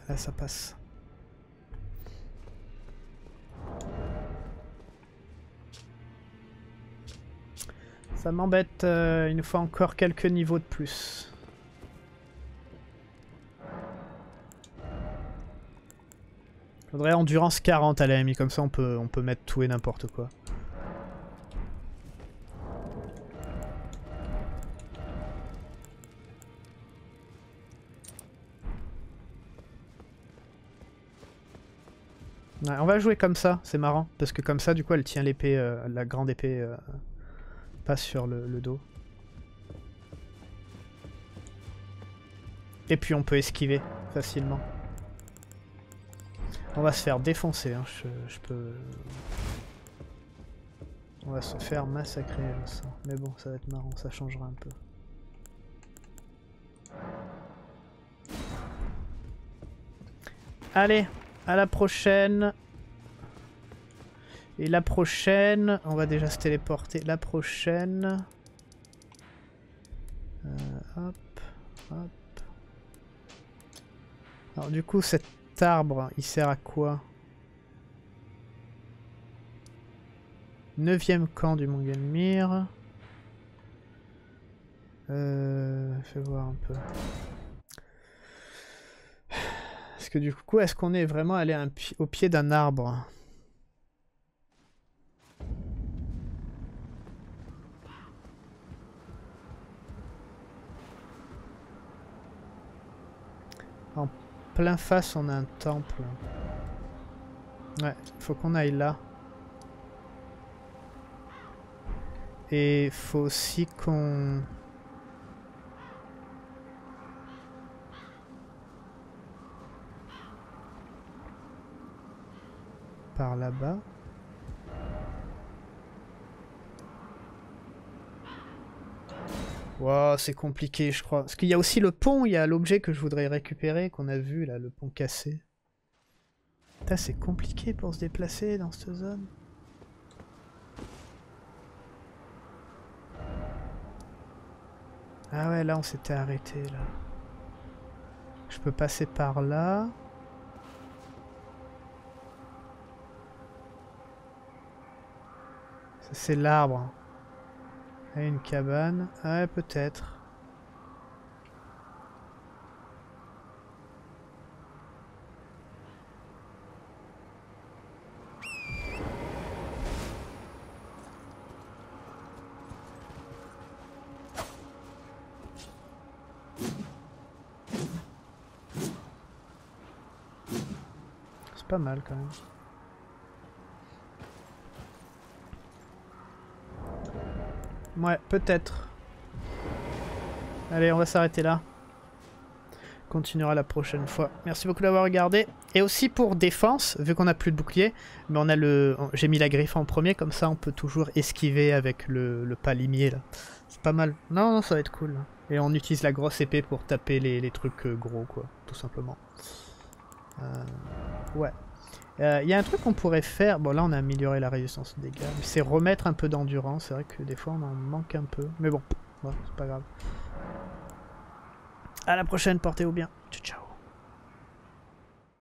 Là ça passe. Ça m'embête, euh, il nous faut encore quelques niveaux de plus. Je voudrais endurance quarante à la M I, comme ça on peut, on peut mettre tout et n'importe quoi. Ouais, on va jouer comme ça, c'est marrant, parce que comme ça du coup elle tient l'épée, euh, la grande épée euh, passe sur le, le dos. Et puis on peut esquiver facilement. On va se faire défoncer, hein, je, je peux... On va se faire massacrer, je sens. Mais bon, ça va être marrant, ça changera un peu. Allez! À la prochaine. Et la prochaine, on va déjà se téléporter. La prochaine. Euh, hop, hop. Alors du coup, cet arbre, il sert à quoi? Neuvième camp du mont Gelmir. Euh, fais voir un peu. Parce que du coup, est-ce qu'on est vraiment allé un pi au pied d'un arbre? En plein face, on a un temple. Ouais, faut qu'on aille là. Et faut aussi qu'on... Par là-bas. Wow, c'est compliqué, je crois. Parce qu'il y a aussi le pont, il y a l'objet que je voudrais récupérer, qu'on a vu là, le pont cassé. Putain, c'est compliqué pour se déplacer dans cette zone. Ah ouais, là on s'était arrêté là. Je peux passer par là. Ça c'est l'arbre. Et une cabane. Ouais, peut-être. Pas mal quand même. Ouais, peut-être. Allez, on va s'arrêter là. On continuera la prochaine fois. Merci beaucoup d'avoir regardé. Et aussi pour défense, vu qu'on n'a plus de bouclier, mais on a le, j'ai mis la griffe en premier, comme ça on peut toujours esquiver avec le, le palimier là. C'est pas mal. Non, non, ça va être cool. Et on utilise la grosse épée pour taper les, les trucs gros quoi, tout simplement. Euh... Ouais. Il euh, y a un truc qu'on pourrait faire. Bon, là on a amélioré la résistance aux dégâts. C'est remettre un peu d'endurance. C'est vrai que des fois on en manque un peu. Mais bon, ouais, c'est pas grave. À la prochaine, portez-vous bien. Ciao, ciao.